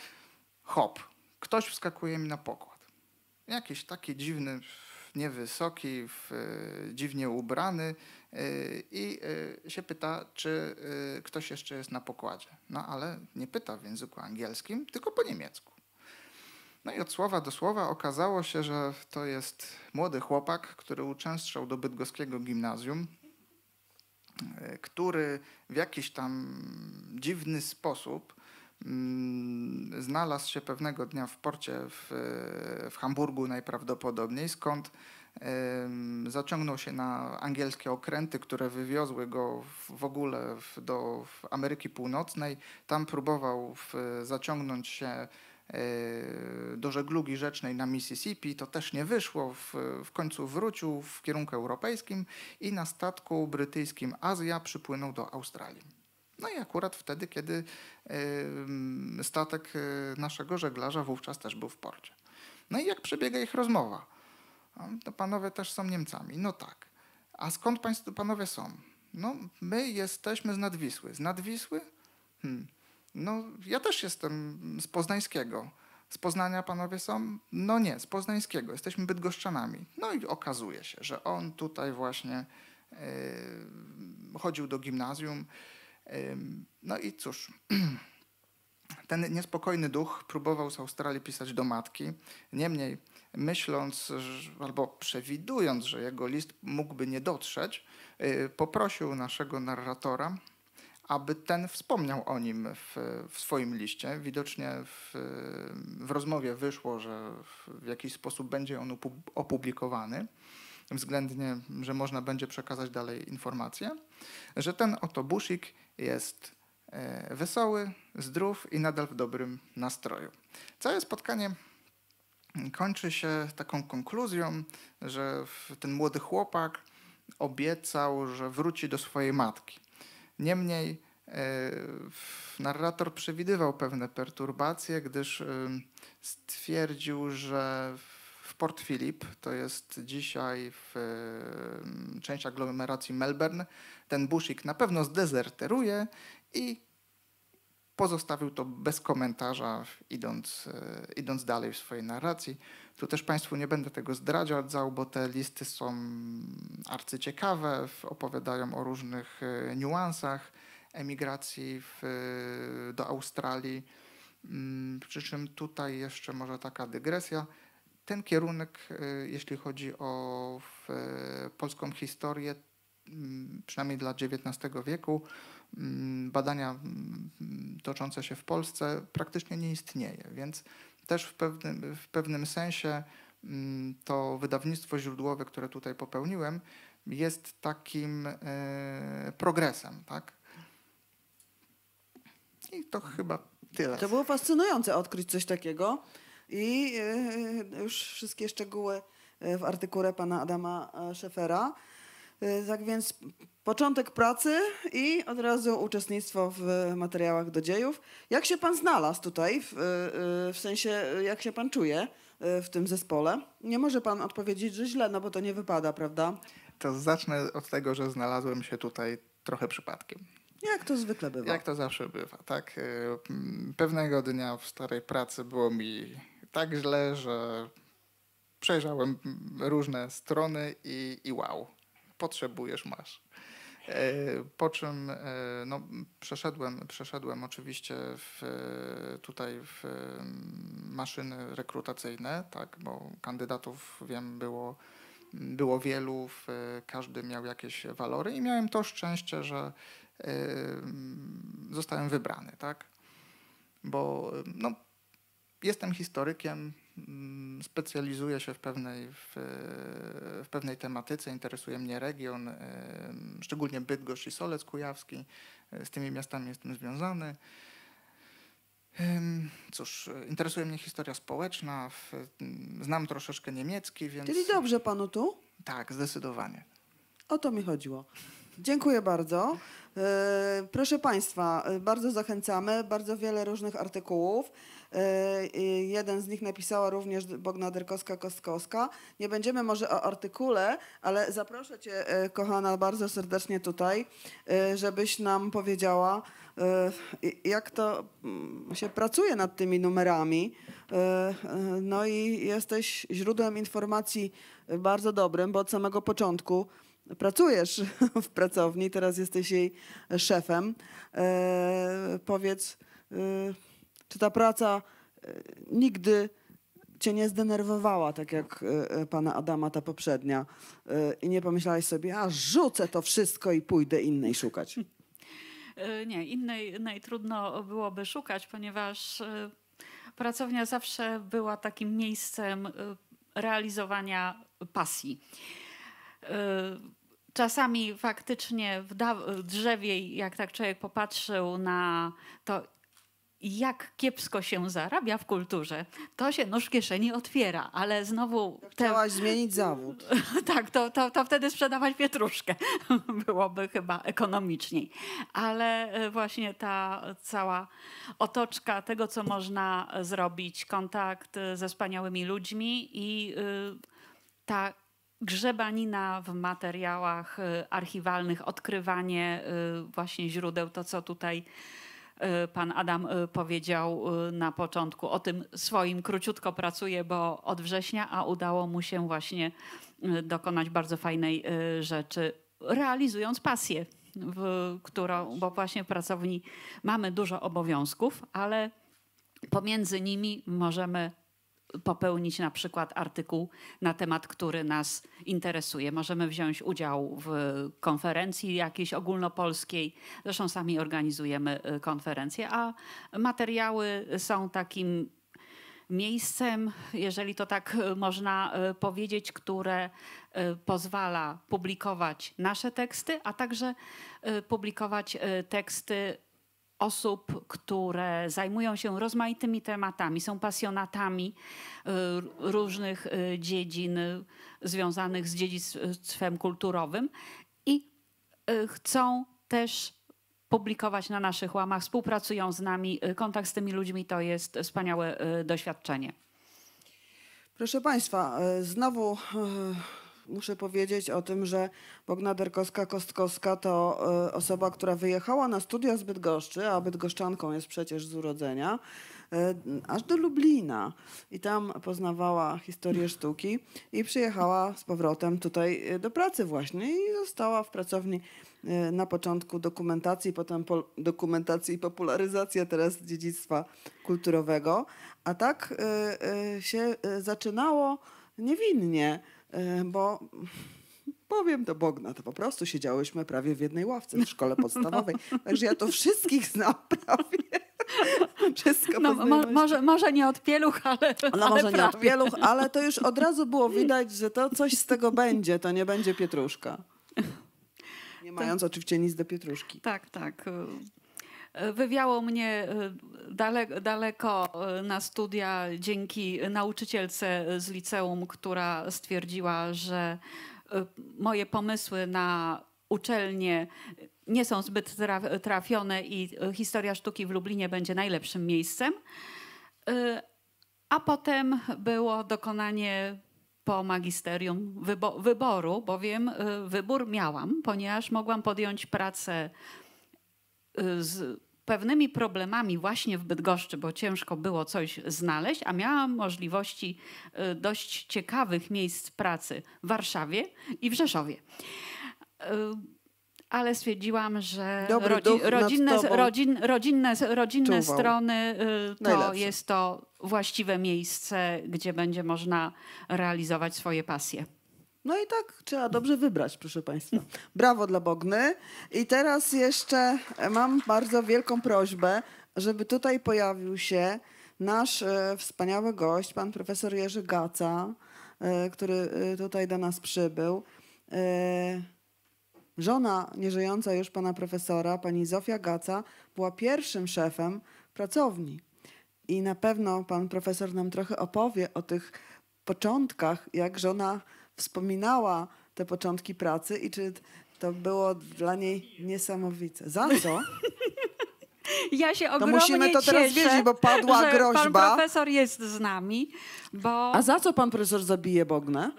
hop, ktoś wskakuje mi na pokład. Jakiś taki dziwny... niewysoki, w, dziwnie ubrany yy, i yy, się pyta, czy yy, ktoś jeszcze jest na pokładzie. No ale nie pyta w języku angielskim, tylko po niemiecku. No i od słowa do słowa okazało się, że to jest młody chłopak, który uczęszczał do bydgoskiego gimnazjum, yy, który w jakiś tam dziwny sposób znalazł się pewnego dnia w porcie w, w Hamburgu najprawdopodobniej, skąd y, zaciągnął się na angielskie okręty, które wywiozły go w ogóle w, do w Ameryki Północnej. Tam próbował w, zaciągnąć się y, do żeglugi rzecznej na Mississippi. To też nie wyszło. W, w końcu wrócił w kierunku europejskim i na statku brytyjskim Azja przypłynął do Australii. No i akurat wtedy, kiedy y, statek naszego żeglarza wówczas też był w porcie. No i jak przebiega ich rozmowa? To panowie też są Niemcami. No tak. A skąd państwo, panowie są? No my jesteśmy z Nadwisły. Z Nadwisły? Hmm. No ja też jestem z poznańskiego. Z Poznania panowie są? No nie, z poznańskiego. Jesteśmy bydgoszczanami. No i okazuje się, że on tutaj właśnie chodził do gimnazjum. No i cóż, ten niespokojny duch próbował z Australii pisać do matki. Niemniej myśląc albo przewidując, że jego list mógłby nie dotrzeć, poprosił naszego narratora, aby ten wspomniał o nim w, w swoim liście. Widocznie w, w rozmowie wyszło, że w jakiś sposób będzie on opublikowany, względnie, że można będzie przekazać dalej informację, że ten oto busik jest wesoły, zdrów i nadal w dobrym nastroju. Całe spotkanie kończy się taką konkluzją, że ten młody chłopak obiecał, że wróci do swojej matki. Niemniej yy, narrator przewidywał pewne perturbacje, gdyż yy, stwierdził, że w Port Phillip, to jest dzisiaj w, yy, część aglomeracji Melbourne, ten busik na pewno zdezerteruje i pozostawił to bez komentarza, idąc, yy, idąc dalej w swojej narracji. Tu też Państwu nie będę tego zdradzał, bo te listy są arcyciekawe, opowiadają o różnych yy, niuansach emigracji w, yy, do Australii. Yy, przy czym tutaj jeszcze może taka dygresja. Ten kierunek, yy, jeśli chodzi o yy, polską historię, przynajmniej dla dziewiętnastego wieku, badania toczące się w Polsce praktycznie nie istnieje, więc też w pewnym, w pewnym sensie to wydawnictwo źródłowe, które tutaj popełniłem, jest takim progresem, tak? I to chyba tyle. To było fascynujące odkryć coś takiego i już wszystkie szczegóły w artykule pana Adama Szefera. Tak więc początek pracy i od razu uczestnictwo w materiałach do dziejów. Jak się pan znalazł tutaj, w, w sensie jak się pan czuje w tym zespole? Nie może pan odpowiedzieć, że źle, no bo to nie wypada, prawda? To zacznę od tego, że znalazłem się tutaj trochę przypadkiem. Jak to zwykle bywa. Jak to zawsze bywa, tak. Pewnego dnia w starej pracy było mi tak źle, że przejrzałem różne strony i, i wow. Potrzebujesz, masz. Po czym no, przeszedłem, przeszedłem oczywiście w, tutaj w maszyny rekrutacyjne, tak, bo kandydatów, wiem, było, było wielu, w, każdy miał jakieś walory i miałem to szczęście, że y, zostałem wybrany, tak, bo no, jestem historykiem, specjalizuję się w pewnej, w, w pewnej tematyce, interesuje mnie region, szczególnie Bydgoszcz i Solec Kujawski, z tymi miastami jestem związany. Cóż, interesuje mnie historia społeczna, w, znam troszeczkę niemiecki, więc... Czyli dobrze panu tu? Tak, zdecydowanie. O to mi chodziło. Dziękuję bardzo. Proszę Państwa, bardzo zachęcamy, bardzo wiele różnych artykułów. Jeden z nich napisała również Bogna Derkowska-Kostkowska. Nie będziemy może o artykule, ale zaproszę Cię, kochana, bardzo serdecznie tutaj, żebyś nam powiedziała, jak to się pracuje nad tymi numerami. No i jesteś źródłem informacji bardzo dobrym, bo od samego początku pracujesz w pracowni, teraz jesteś jej szefem. E, powiedz, e, czy ta praca nigdy cię nie zdenerwowała, tak jak e, pana Adama ta poprzednia, e, i nie pomyślałeś sobie, a rzucę to wszystko i pójdę innej szukać? Nie, innej, innej trudno byłoby szukać, ponieważ e, pracownia zawsze była takim miejscem e, realizowania pasji. Czasami faktycznie w drzewie, jak tak człowiek popatrzył na to, jak kiepsko się zarabia w kulturze, to się nóż w kieszeni otwiera, ale znowu... Te... Chciałaś zmienić zawód. Tak, to, to, to wtedy sprzedawać pietruszkę byłoby chyba ekonomiczniej. Ale właśnie ta cała otoczka tego, co można zrobić, kontakt ze wspaniałymi ludźmi i ta... grzebanina w materiałach archiwalnych, odkrywanie właśnie źródeł, to co tutaj pan Adam powiedział na początku. O tym swoim króciutko pracuje, bo od września, a udało mu się właśnie dokonać bardzo fajnej rzeczy realizując pasję, w którą, bo właśnie w pracowni mamy dużo obowiązków, ale pomiędzy nimi możemy popełnić na przykład artykuł na temat, który nas interesuje. Możemy wziąć udział w konferencji jakiejś ogólnopolskiej. Zresztą sami organizujemy konferencje, a materiały są takim miejscem, jeżeli to tak można powiedzieć, które pozwala publikować nasze teksty, a także publikować teksty osób, które zajmują się rozmaitymi tematami, są pasjonatami różnych dziedzin związanych z dziedzictwem kulturowym i chcą też publikować na naszych łamach, współpracują z nami. Kontakt z tymi ludźmi to jest wspaniałe doświadczenie. Proszę Państwa, znowu muszę powiedzieć o tym, że Bogna Derkowska-Kostkowska to osoba, która wyjechała na studia z Bydgoszczy, a bydgoszczanką jest przecież z urodzenia, aż do Lublina i tam poznawała historię sztuki i przyjechała z powrotem tutaj do pracy właśnie i została w pracowni na początku dokumentacji, potem po dokumentacji i popularyzacja teraz dziedzictwa kulturowego. A tak się zaczynało niewinnie, bo powiem do Bogna, to po prostu siedziałyśmy prawie w jednej ławce w szkole podstawowej. No. Także ja to wszystkich znam prawie. Wszystko no, mo może, może nie od pieluch, ale no, może ale nie od pieluch, ale to już od razu było widać, że to coś z tego będzie, to nie będzie pietruszka. Nie mając tak. Oczywiście nic do pietruszki. Tak, tak. Wywiało mnie dale, daleko na studia dzięki nauczycielce z liceum, która stwierdziła, że moje pomysły na uczelnię nie są zbyt trafione i historia sztuki w Lublinie będzie najlepszym miejscem. A potem było dokonanie po magisterium wyboru, bowiem wybór miałam, ponieważ mogłam podjąć pracę z pewnymi problemami właśnie w Bydgoszczy, bo ciężko było coś znaleźć, a miałam możliwości dość ciekawych miejsc pracy w Warszawie i w Rzeszowie. Ale stwierdziłam, że rodzi, rodzinne, rodzin, rodzinne, rodzinne strony to Najlepsze. Jest to właściwe miejsce, gdzie będzie można realizować swoje pasje. No i tak trzeba dobrze wybrać, proszę Państwa. Brawo dla Bogny. I teraz jeszcze mam bardzo wielką prośbę, żeby tutaj pojawił się nasz wspaniały gość, pan profesor Jerzy Gaca, który tutaj do nas przybył. Żona nieżyjąca już pana profesora, pani Zofia Gaca, była pierwszym szefem pracowni. I na pewno pan profesor nam trochę opowie o tych początkach, jak żona wspominała te początki pracy i czy to było dla niej niesamowite. Za co? Ja się ogromnie to musimy to teraz cieszę, wiedzieć, bo padła że groźba. Pan profesor jest z nami. Bo... A za co pan profesor zabije Bognę?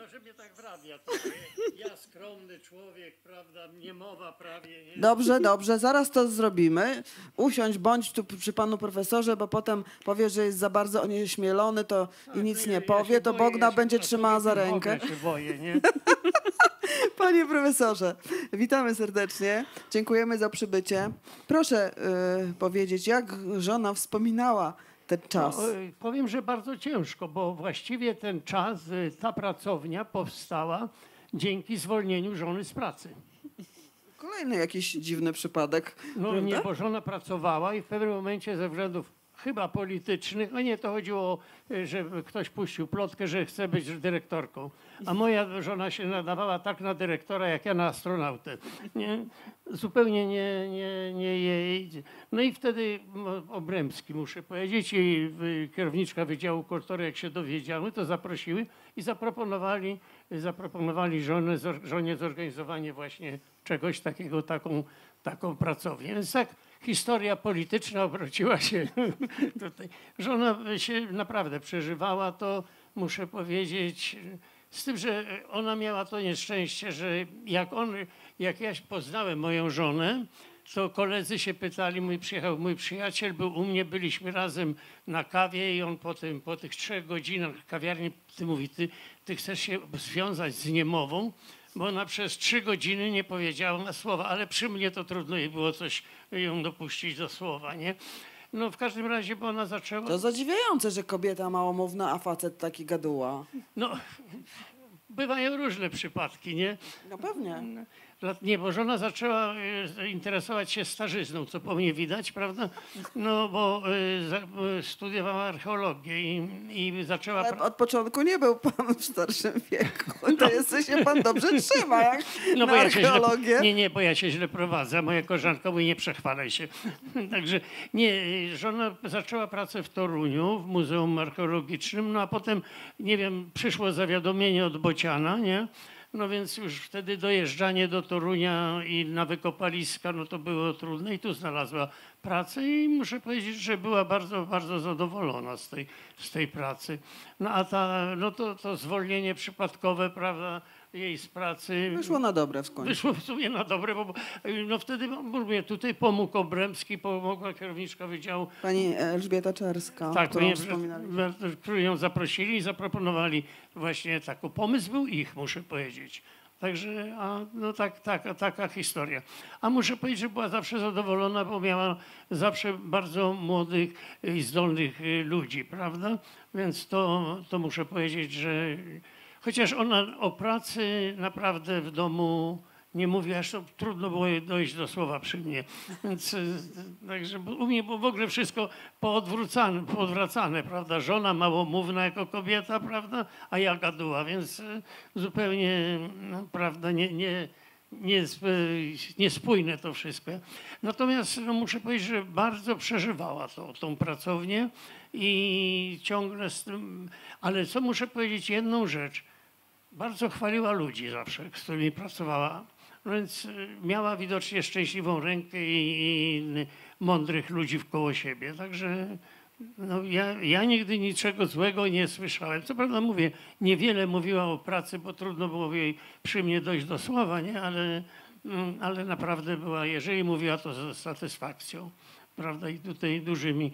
Ja skromny człowiek, prawda, niemowa prawie. Nie? Dobrze, dobrze, zaraz to zrobimy. Usiądź, bądź tu przy panu profesorze, bo potem powie, że jest za bardzo onieśmielony to tak, i nic nie, nie powie, ja to boję, Bogna ja będzie trzymała za rękę. Ja się boję, nie? Panie profesorze, witamy serdecznie. Dziękujemy za przybycie. Proszę y, powiedzieć, jak żona wspominała ten czas? No, powiem, że bardzo ciężko, bo właściwie ten czas, ta pracownia powstała dzięki zwolnieniu żony z pracy. Kolejny jakiś dziwny przypadek. No prawda? Nie, bo żona pracowała i w pewnym momencie ze względów chyba politycznych, no nie, to chodziło, że ktoś puścił plotkę, że chce być dyrektorką. A moja żona się nadawała tak na dyrektora, jak ja na astronautę. Nie? Zupełnie nie, nie, nie jej. No i wtedy Obremski, muszę powiedzieć, i kierowniczka Wydziału Kultury, jak się dowiedziały, to zaprosiły i zaproponowali, zaproponowali żonie, żonie zorganizowanie właśnie czegoś takiego, taką, taką pracownię. Więc tak historia polityczna obróciła się tutaj. Żona się naprawdę przeżywała to, muszę powiedzieć, z tym, że ona miała to nieszczęście, że jak, on, jak ja poznałem moją żonę, to koledzy się pytali, mój, przyjechał, mój przyjaciel był u mnie, byliśmy razem na kawie i on po, tym, po tych trzech godzinach kawiarni ty mówi, ty, ty chcesz się związać z niemową? bo ona przez trzy godziny nie powiedziała na słowa, ale przy mnie to trudno jej było coś ją dopuścić do słowa, nie? No w każdym razie, bo ona zaczęła... To zadziwiające, że kobieta małomówna, a facet taki gaduła. No, bywają różne przypadki, nie? No pewnie. Nie, bo żona zaczęła interesować się starzyzną, co po mnie widać, prawda? No bo studiowała archeologię i, i zaczęła... Ale od początku nie był pan w starszym wieku. To jest, się pan dobrze trzyma, jak no, na bo ja archeologię. Źle, nie, nie, bo ja się źle prowadzę. Moja koleżanka mówi, nie przechwalaj się. Także nie, żona zaczęła pracę w Toruniu, w Muzeum Archeologicznym, no a potem, nie wiem, przyszło zawiadomienie od Bociana, nie? No więc już wtedy dojeżdżanie do Torunia i na wykopaliska, no to było trudne i tu znalazła pracę i muszę powiedzieć, że była bardzo, bardzo zadowolona z tej, z tej pracy. No a ta, no to, to zwolnienie przypadkowe, prawda, jej z pracy... Wyszło na dobre w końcu. Wyszło w sumie na dobre, bo no wtedy, mówię, tutaj pomógł Obremski, pomogła kierowniczka wydziału... Pani Elżbieta Czerska, tak, którą wspominaliśmy. Którą ją zaprosili i zaproponowali właśnie taką. Pomysł był ich, muszę powiedzieć. Także a, no tak, tak, taka historia. A muszę powiedzieć, że była zawsze zadowolona, bo miała zawsze bardzo młodych i zdolnych ludzi, prawda? Więc to, to muszę powiedzieć, że... Chociaż ona o pracy naprawdę w domu nie mówiła, aż to trudno było jej dojść do słowa przy mnie. Więc, także u mnie było w ogóle wszystko poodwrócane, poodwracane, prawda? Żona małomówna jako kobieta, prawda? A ja gaduła, więc zupełnie, prawda, nie, nie, nie, niespójne to wszystko. Natomiast no, muszę powiedzieć, że bardzo przeżywała to, tą pracownię i ciągle z tym, ale co muszę powiedzieć, jedną rzecz. Bardzo chwaliła ludzi zawsze, z którymi pracowała, no więc miała widocznie szczęśliwą rękę i, i mądrych ludzi wkoło siebie. Także no, ja, ja nigdy niczego złego nie słyszałem. Co prawda mówię, niewiele mówiła o pracy, bo trudno było jej przy mnie dojść do słowa, nie? Ale, ale naprawdę była, jeżeli mówiła, to z satysfakcją, prawda? I tutaj dużymi.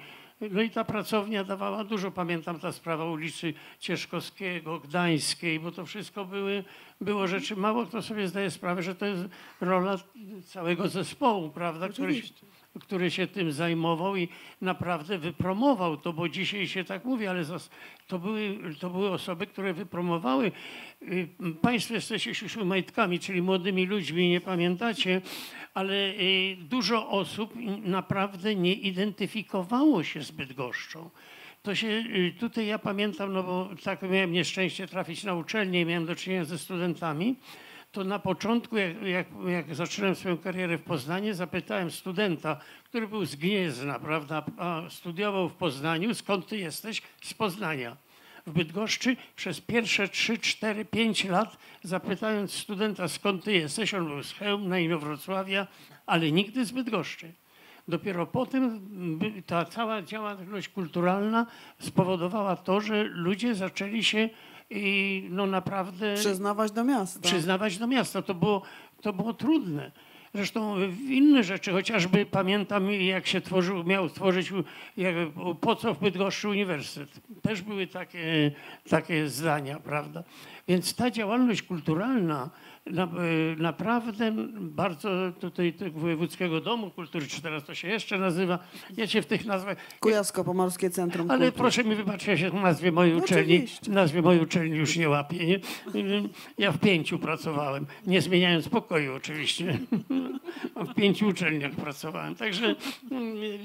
No i ta pracownia dawała dużo, pamiętam ta sprawa ulicy Cieszkowskiego, Gdańskiej, bo to wszystko były, było rzeczy, mało kto sobie zdaje sprawę, że to jest rola całego zespołu, prawda, który, który się tym zajmował i naprawdę wypromował to, bo dzisiaj się tak mówi, ale to były, to były osoby, które wypromowały. Państwo jesteście siusiu majtkami, czyli młodymi ludźmi, nie pamiętacie, ale dużo osób naprawdę nie identyfikowało się z Bydgoszczą. To się tutaj ja pamiętam, no bo tak miałem nieszczęście trafić na uczelnię i miałem do czynienia ze studentami. To na początku, jak, jak, jak zaczynałem swoją karierę w Poznaniu, zapytałem studenta, który był z Gniezna, prawda, a studiował w Poznaniu, skąd ty jesteś? Z Poznania. W Bydgoszczy przez pierwsze trzy, cztery, pięć lat, zapytając studenta, skąd ty jesteś, on był z Chełm, na imię Wrocławia, ale nigdy z Bydgoszczy. Dopiero potem ta cała działalność kulturalna spowodowała to, że ludzie zaczęli się i no naprawdę... Przyznawać do miasta. Przyznawać do miasta. To było, to było trudne. Zresztą inne rzeczy, chociażby pamiętam, jak się tworzył, miał tworzyć, jak, po co w Bydgoszczy uniwersytet. Też były takie, takie zdania, prawda? Więc ta działalność kulturalna na, naprawdę bardzo tutaj Wojewódzkiego Domu Kultury, czy teraz to się jeszcze nazywa, ja się w tych nazwach... Kujawsko-Pomorskie Centrum Kultury. Ale proszę mi wybaczyć, ja się w nazwie mojej uczelni, w nazwie mojej uczelni już nie łapię. Nie? Ja w pięciu pracowałem, nie zmieniając pokoju oczywiście. W pięciu uczelniach pracowałem. Także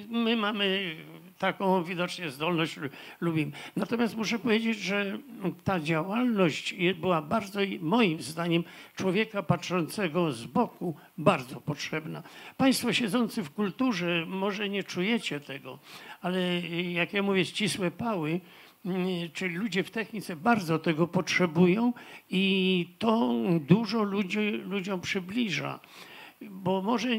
my mamy taką widocznie zdolność, lubimy. Natomiast muszę powiedzieć, że ta działalność była bardzo, moim zdaniem, człowieka patrzącego z boku bardzo potrzebna. Państwo siedzący w kulturze może nie czujecie tego, ale jak ja mówię, ścisłe pały, czyli ludzie w technice bardzo tego potrzebują i to dużo ludzi, ludziom przybliża. Bo może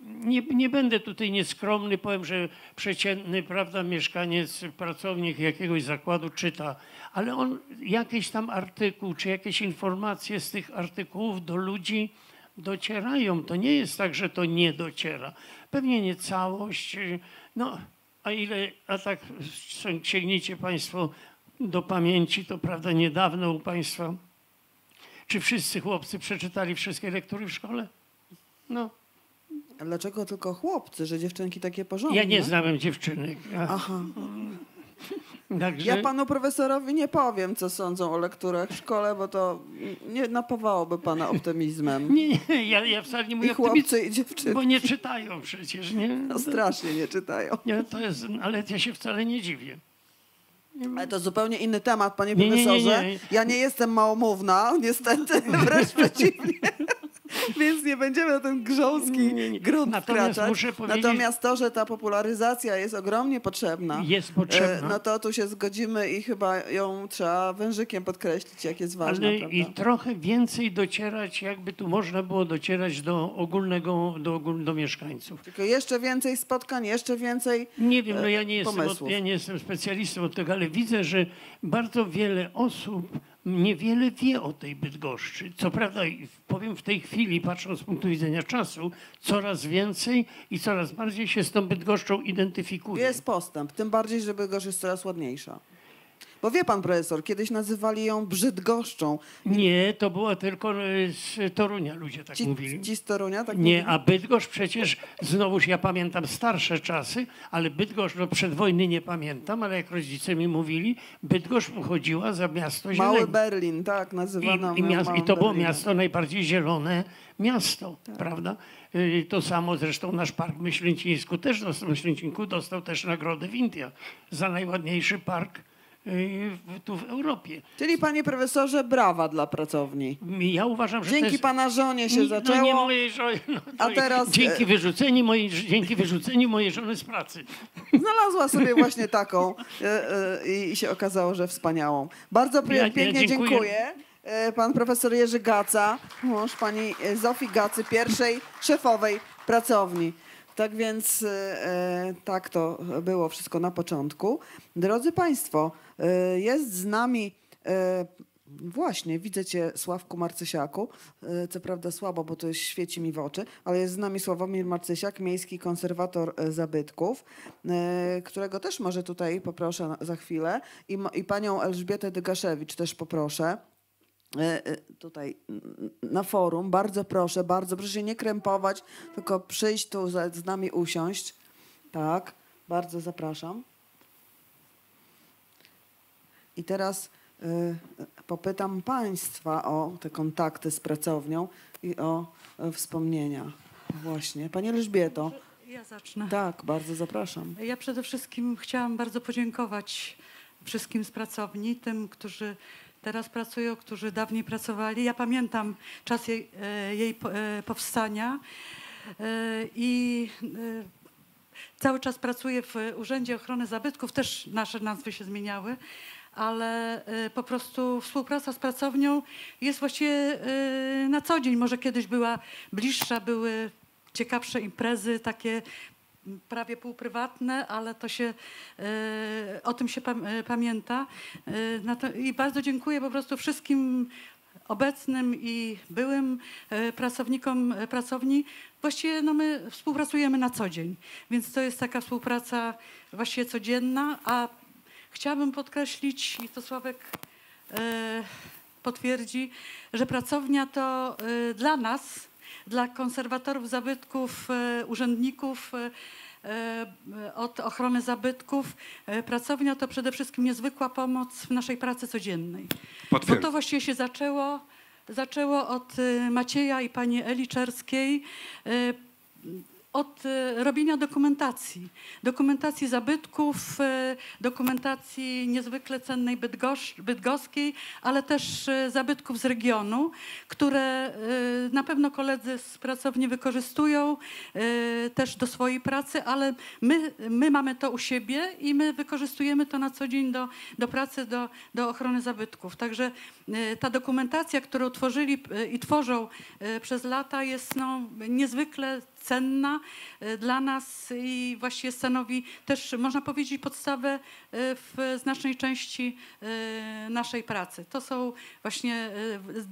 nie, nie będę tutaj nieskromny, powiem, że przeciętny, prawda, mieszkaniec, pracownik jakiegoś zakładu czyta, ale on jakiś tam artykuł czy jakieś informacje z tych artykułów do ludzi docierają. To nie jest tak, że to nie dociera. Pewnie nie całość. No, a ile, a tak sięgnijcie państwo do pamięci, to prawda niedawno u państwa Czy wszyscy chłopcy przeczytali wszystkie lektury w szkole? No. A dlaczego tylko chłopcy, że dziewczynki takie porządne? Ja nie znałem dziewczynek. Aha. Także... Ja panu profesorowi nie powiem, co sądzą o lekturach w szkole, bo to nie napawałoby pana optymizmem. Nie, nie ja, ja wcale nie mówię I chłopcy i dziewczyny. Bo nie czytają przecież, nie? No strasznie nie czytają. Nie, to jest, ale ja się wcale nie dziwię. Ale to zupełnie inny temat, panie nie, profesorze. Nie, nie, nie. Ja nie jestem małomówna, niestety, wręcz przeciwnie. Więc nie będziemy na ten grząski grunt wkraczać. Natomiast to, że ta popularyzacja jest ogromnie potrzebna, jest potrzebna. No to tu się zgodzimy i chyba ją trzeba wężykiem podkreślić, jak jest ważna. Ale i trochę więcej docierać, jakby tu można było docierać do ogólnego, do, ogól, do mieszkańców. Tylko jeszcze więcej spotkań, jeszcze więcej Nie wiem, no ja nie jestem, od, ja nie jestem specjalistą od tego, ale widzę, że bardzo wiele osób niewiele wie o tej Bydgoszczy. Co prawda, powiem w tej chwili, patrząc z punktu widzenia czasu, coraz więcej i coraz bardziej się z tą Bydgoszczą identyfikuje. Jest postęp, tym bardziej, że Bydgoszcz jest coraz ładniejsza. Bo wie pan profesor, kiedyś nazywali ją Brzydgoszczą. Nie, to była tylko z Torunia ludzie tak ci, mówili. Ci z Torunia tak mówili? Nie, a Bydgoszcz przecież, znowuż ja pamiętam starsze czasy, ale Bydgoszcz, no przed wojny nie pamiętam, ale jak rodzice mi mówili, Bydgoszcz uchodziła za miasto zielone. Mały Berlin, tak, nazywano. I, i, miast, i to było Berlin. Miasto najbardziej zielone miasto, tak. Prawda? To samo zresztą nasz park w Myślęcińsku też dostał, Myślęcinku dostał też nagrodę w Indiach za najładniejszy park tu w Europie. Czyli panie profesorze, brawa dla pracowni. Ja uważam, że dzięki jest... pana żonie się no, zaczęło. Nie mojej żonie, no, a teraz... dzięki, wyrzuceniu mojej, dzięki wyrzuceniu mojej żony z pracy. Znalazła sobie właśnie taką i się okazało, że wspaniałą. Bardzo ja, pięknie ja dziękuję. dziękuję. Pan profesor Jerzy Gaca, mąż pani Zofii Gacy, pierwszej szefowej pracowni. Tak więc e, tak to było wszystko na początku. Drodzy Państwo, e, jest z nami e, właśnie, widzę Cię Sławku Marcysiaku, e, co prawda słabo, bo to świeci mi w oczy, ale jest z nami Sławomir Marcysiak, miejski konserwator zabytków, e, którego też może tutaj poproszę za chwilę i, i panią Elżbietę Dygaszewicz też poproszę. Tutaj na forum. Bardzo proszę, bardzo proszę się nie krępować, tylko przyjść tu z nami usiąść. Tak, bardzo zapraszam. I teraz y, popytam Państwa o te kontakty z pracownią i o y, wspomnienia. Właśnie. Pani Elżbieto. Ja zacznę. Tak, bardzo zapraszam. Ja przede wszystkim chciałam bardzo podziękować wszystkim z pracowni, tym, którzy teraz pracują, którzy dawniej pracowali. Ja pamiętam czas jej, jej powstania i cały czas pracuję w Urzędzie Ochrony Zabytków. Też nasze nazwy się zmieniały, ale po prostu współpraca z pracownią jest właściwie na co dzień. Może kiedyś była bliższa, były ciekawsze imprezy, takie prawie półprywatne, ale to się, y, o tym się pam, y, pamięta. Y, na to, i bardzo dziękuję po prostu wszystkim obecnym i byłym y, pracownikom y, pracowni. Właściwie no, my współpracujemy na co dzień, więc to jest taka współpraca właściwie codzienna, a chciałabym podkreślić, i to Sławek y, potwierdzi, że pracownia to y, dla nas, dla konserwatorów zabytków, urzędników od ochrony zabytków. Pracownia to przede wszystkim niezwykła pomoc w naszej pracy codziennej. Potwierd- Bo to właściwie się zaczęło, zaczęło od Macieja i pani Eli Czerskiej, od robienia dokumentacji. Dokumentacji zabytków, dokumentacji niezwykle cennej bydgosz- bydgoskiej, ale też zabytków z regionu, które na pewno koledzy z pracowni wykorzystują też do swojej pracy, ale my, my mamy to u siebie i my wykorzystujemy to na co dzień do, do pracy, do, do ochrony zabytków. Także ta dokumentacja, którą tworzyli i tworzą przez lata, jest no, niezwykle cenna dla nas i właściwie stanowi też, można powiedzieć, podstawę w znacznej części naszej pracy. To są właśnie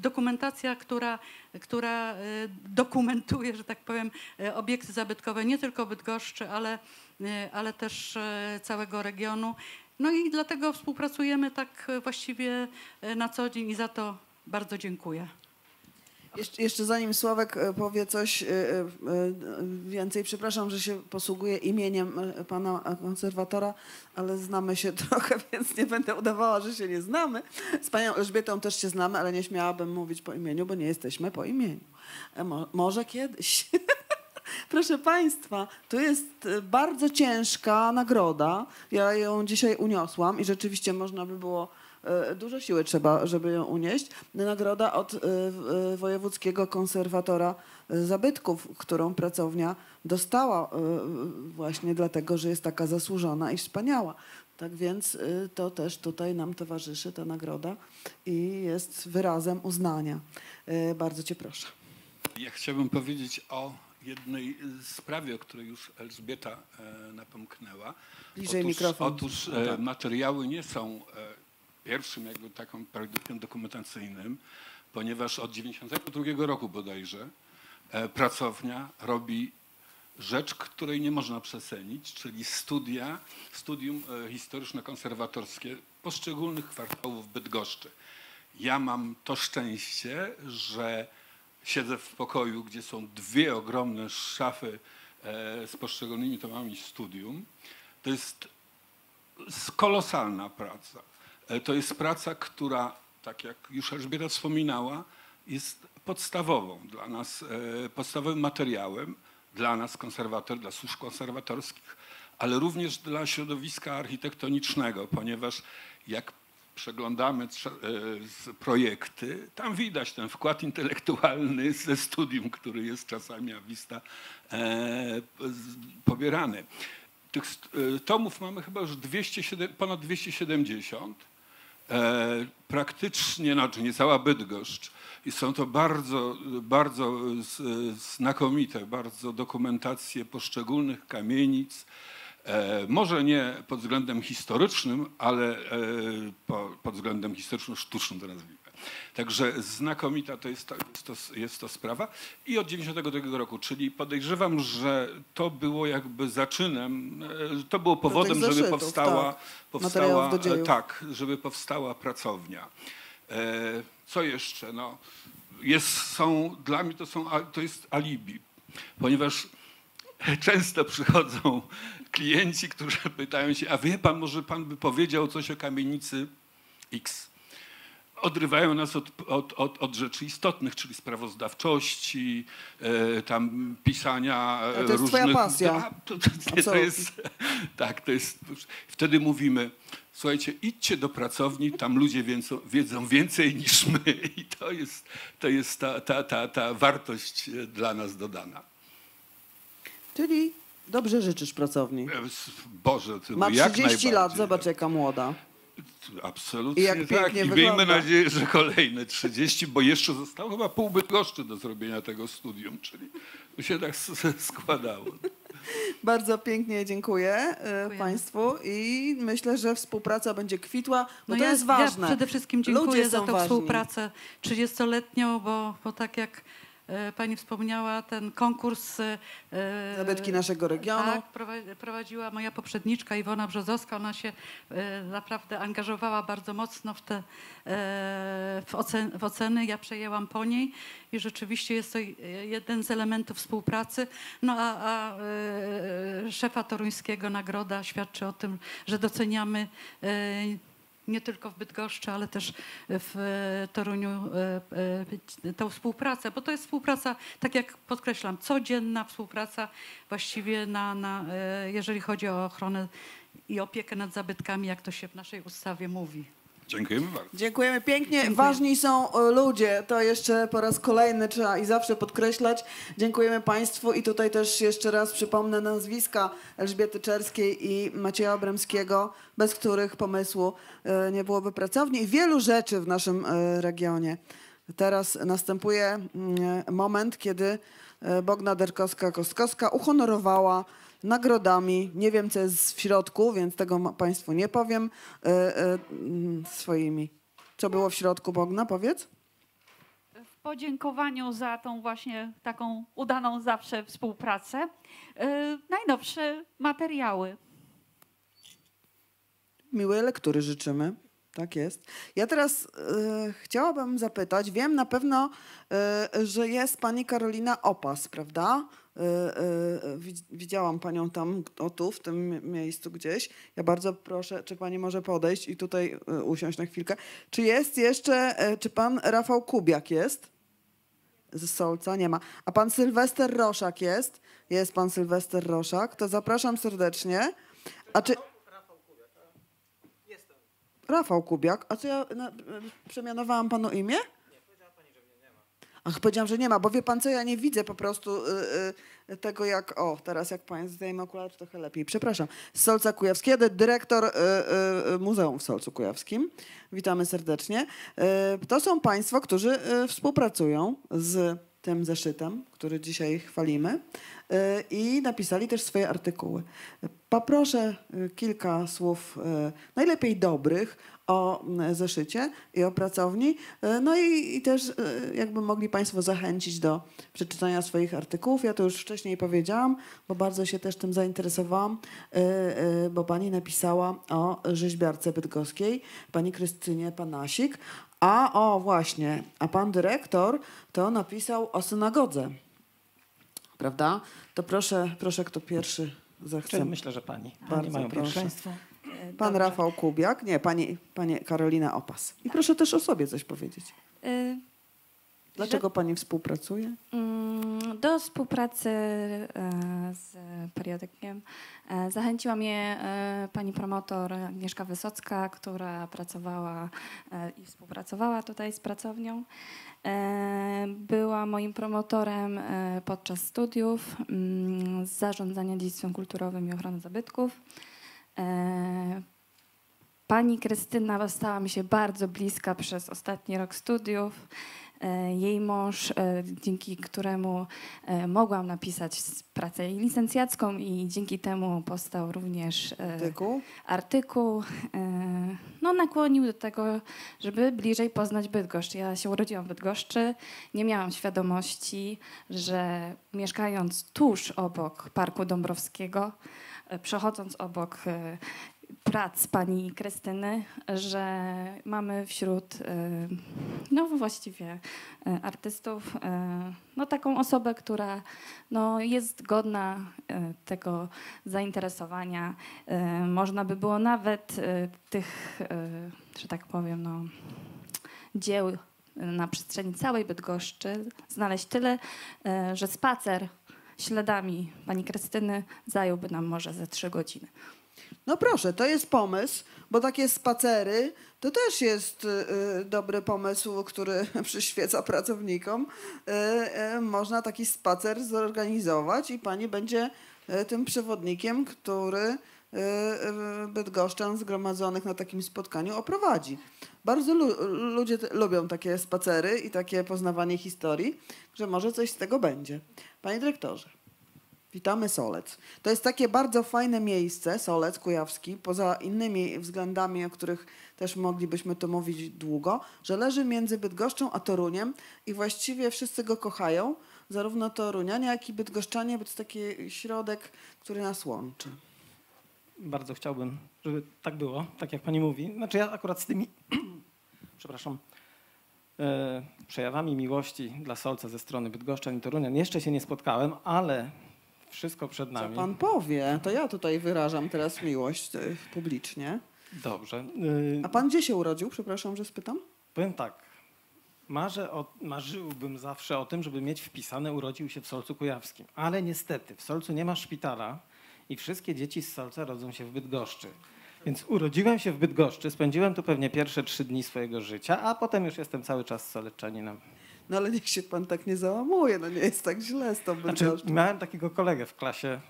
dokumentacja, która, która dokumentuje, że tak powiem, obiekty zabytkowe nie tylko Bydgoszczy, ale, ale też całego regionu. No i dlatego współpracujemy tak właściwie na co dzień i za to bardzo dziękuję. Jeszcze, jeszcze zanim Sławek powie coś więcej, przepraszam, że się posługuję imieniem pana konserwatora, ale znamy się trochę, więc nie będę udawała, że się nie znamy. Z panią Elżbietą też się znamy, ale nie śmiałabym mówić po imieniu, bo nie jesteśmy po imieniu. Mo- może kiedyś. Proszę państwa, to jest bardzo ciężka nagroda. Ja ją dzisiaj uniosłam i rzeczywiście można by było... Dużo siły trzeba, żeby ją unieść. Nagroda od Wojewódzkiego Konserwatora Zabytków, którą pracownia dostała właśnie dlatego, że jest taka zasłużona i wspaniała. Tak więc to też tutaj nam towarzyszy ta nagroda i jest wyrazem uznania. Bardzo cię proszę. Ja chciałbym powiedzieć o jednej sprawie, o której już Elżbieta napomknęła. Bliżej mikrofon. Otóż materiały nie są... pierwszym jakby takim produktem dokumentacyjnym, ponieważ od tysiąc dziewięćset dziewięćdziesiątego drugiego roku bodajże pracownia robi rzecz, której nie można przecenić, czyli studia, studium historyczno-konserwatorskie poszczególnych kwartałów Bydgoszczy. Ja mam to szczęście, że siedzę w pokoju, gdzie są dwie ogromne szafy z poszczególnymi tomami studium. To jest kolosalna praca. To jest praca, która, tak jak już Elżbieta wspominała, jest podstawową dla nas, podstawowym materiałem dla nas, konserwator, dla służb konserwatorskich, ale również dla środowiska architektonicznego, ponieważ jak przeglądamy projekty, tam widać ten wkład intelektualny ze studium, który jest czasami a vista pobierany. Tych tomów mamy chyba już dwieście, ponad dwieście siedemdziesiąt. Praktycznie, znaczy nie cała Bydgoszcz, i są to bardzo, bardzo znakomite, bardzo dokumentacje poszczególnych kamienic, może nie pod względem historycznym, ale pod względem historyczno-sztucznym to nazwijmy. Także znakomita to jest to, jest to, jest to sprawa i od dziewięćdziesiątego drugiego roku, czyli podejrzewam, że to było jakby zaczynem, to było powodem, zeszytów, żeby powstała, tak. powstała tak, żeby powstała pracownia. Co jeszcze? No, jest, są, dla mnie to, są, to jest alibi, ponieważ często przychodzą klienci, którzy pytają się, a wie pan, może pan by powiedział coś o kamienicy X? Odrywają nas od, od, od, od rzeczy istotnych, czyli sprawozdawczości, e, tam pisania różnych... To jest różnych, twoja pasja. A, to, to, to jest, tak, to jest... Wtedy mówimy, słuchajcie, idźcie do pracowni, tam ludzie wiedzą, wiedzą więcej niż my i to jest, to jest ta, ta, ta, ta wartość dla nas dodana. Czyli dobrze życzysz pracowni. Boże, ty ma jak trzydzieści lat, zobacz jaka młoda. Absolutnie I tak. I wygląda. Miejmy nadzieję, że kolejne trzydzieści, bo jeszcze zostało chyba pół Bydgoszczy do zrobienia tego studium, czyli to się tak składało. Bardzo pięknie dziękuję, dziękuję państwu i myślę, że współpraca będzie kwitła, bo no to ja, jest ważne. Ja przede wszystkim dziękuję za tą współpracę trzydziestoletnią, bo, bo tak jak pani wspomniała, ten konkurs Zabytki naszego regionu. Tak, prowadziła moja poprzedniczka Iwona Brzozowska. Ona się naprawdę angażowała bardzo mocno w te w oceny, w oceny. Ja przejęłam po niej i rzeczywiście jest to jeden z elementów współpracy. No a, a szefa toruńskiego nagroda świadczy o tym, że doceniamy nie tylko w Bydgoszczy, ale też w Toruniu tą współpracę, bo to jest współpraca, tak jak podkreślam, codzienna współpraca właściwie na, na, jeżeli chodzi o ochronę i opiekę nad zabytkami, jak to się w naszej ustawie mówi. Dziękujemy bardzo. Dziękujemy pięknie. Dziękuję. Ważni są ludzie. To jeszcze po raz kolejny trzeba i zawsze podkreślać. Dziękujemy państwu i tutaj też jeszcze raz przypomnę nazwiska Elżbiety Czerskiej i Macieja Bremskiego, bez których pomysłu nie byłoby pracowni i wielu rzeczy w naszym regionie. Teraz następuje moment, kiedy Bogna Derkowska-Kostkowska uhonorowała nagrodami, nie wiem co jest w środku, więc tego państwu nie powiem, e, e, swoimi. Co było w środku, Bogna, powiedz? W podziękowaniu za tą właśnie taką udaną zawsze współpracę, e, najnowsze materiały. Miłej lektury życzymy. Tak jest. Ja teraz y, chciałabym zapytać, wiem na pewno, y, że jest pani Karolina Opas, prawda? Y, y, widziałam panią tam, o tu, w tym miejscu gdzieś. Ja bardzo proszę, czy pani może podejść i tutaj y, usiąść na chwilkę. Czy jest jeszcze, y, czy pan Rafał Kubiak jest? Z Solca nie ma. A pan Sylwester Roszak jest? Jest pan Sylwester Roszak. To zapraszam serdecznie. A czy... Rafał Kubiak, a co ja na, przemianowałam panu imię? Nie, powiedziała pani, że mnie nie ma. Ach, powiedziałam, że nie ma, bo wie pan co, ja nie widzę po prostu yy, yy, tego jak, o teraz jak pan zdejmie okulary, trochę lepiej, przepraszam. Z Solca Kujawskiego, dyrektor yy, yy, Muzeum w Solcu Kujawskim. Witamy serdecznie. Yy, to są państwo, którzy yy, współpracują z tym zeszytem, który dzisiaj chwalimy yy, i napisali też swoje artykuły. Poproszę kilka słów, najlepiej dobrych, o zeszycie i o pracowni. No i, i też jakby mogli państwo zachęcić do przeczytania swoich artykułów. Ja to już wcześniej powiedziałam, bo bardzo się też tym zainteresowałam, bo pani napisała o rzeźbiarce bydgoskiej, pani Krystynie Panasik. A o właśnie, a pan dyrektor to napisał o synagodze, prawda? To proszę, proszę kto pierwszy. Zechcę. Myślę, że pani. Bardzo mają pierwszeństwo. Pan Dobrze. Rafał Kubiak, nie, pani, pani Karolina Opas. I proszę też o sobie coś powiedzieć. Yy, Dlaczego że... pani współpracuje? Yy, do współpracy yy, z periodykiem yy, zachęciła mnie yy, pani promotor Agnieszka Wysocka, która pracowała yy, i współpracowała tutaj z pracownią. Była moim promotorem podczas studiów z zarządzania dziedzictwem kulturowym i ochrony zabytków. Pani Krystyna stała mi się bardzo bliska przez ostatni rok studiów. Jej mąż, dzięki któremu mogłam napisać pracę licencjacką i dzięki temu powstał również artykuł. artykuł. No, nakłonił do tego, żeby bliżej poznać Bydgoszcz. Ja się urodziłam w Bydgoszczy, nie miałam świadomości, że mieszkając tuż obok Parku Dąbrowskiego, przechodząc obok prac pani Krystyny, że mamy wśród no właściwie artystów no taką osobę, która no jest godna tego zainteresowania. Można by było nawet tych, że tak powiem, no dzieł na przestrzeni całej Bydgoszczy znaleźć tyle, że spacer śladami pani Krystyny zająłby nam może ze trzy godziny. No proszę, to jest pomysł, bo takie spacery to też jest y, dobry pomysł, który przyświeca pracownikom. Y, y, można taki spacer zorganizować i pani będzie y, tym przewodnikiem, który y, y, bydgoszczan zgromadzonych na takim spotkaniu oprowadzi. Bardzo lu ludzie lubią takie spacery i takie poznawanie historii, że może coś z tego będzie. Panie dyrektorze. Witamy Solec. To jest takie bardzo fajne miejsce, Solec Kujawski, poza innymi względami, o których też moglibyśmy tu mówić długo, że leży między Bydgoszczą a Toruniem i właściwie wszyscy go kochają, zarówno torunianie, jak i bydgoszczanie, bo to jest taki środek, który nas łączy. Bardzo chciałbym, żeby tak było, tak jak pani mówi. Znaczy ja akurat z tymi, przepraszam, yy, przejawami miłości dla Solca ze strony bydgoszczan i torunian jeszcze się nie spotkałem, ale... Wszystko przed nami. Co pan powie? To ja tutaj wyrażam teraz miłość publicznie. Dobrze. A pan gdzie się urodził? Przepraszam, że spytam. Powiem tak. Marzę o, marzyłbym zawsze o tym, żeby mieć wpisane urodził się w Solcu Kujawskim. Ale niestety w Solcu nie ma szpitala i wszystkie dzieci z Solca rodzą się w Bydgoszczy. Więc urodziłem się w Bydgoszczy, spędziłem tu pewnie pierwsze trzy dni swojego życia, a potem już jestem cały czas soleczaninem. No ale niech się pan tak nie załamuje, no nie jest tak źle z tą Bydgoszczą. Znaczy, miałem takiego kolegę w klasie,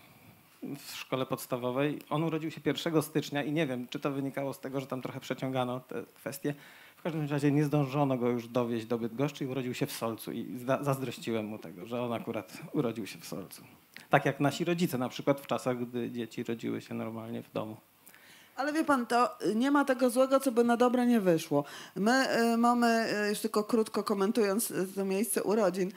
w szkole podstawowej. On urodził się pierwszego stycznia i nie wiem, czy to wynikało z tego, że tam trochę przeciągano te kwestie. W każdym razie nie zdążono go już dowieźć do Bydgoszczy i urodził się w Solcu. I zazdrościłem mu tego, że on akurat urodził się w Solcu. Tak jak nasi rodzice na przykład w czasach, gdy dzieci rodziły się normalnie w domu. Ale wie pan, to nie ma tego złego, co by na dobre nie wyszło. My mamy, już tylko krótko komentując to miejsce urodzin,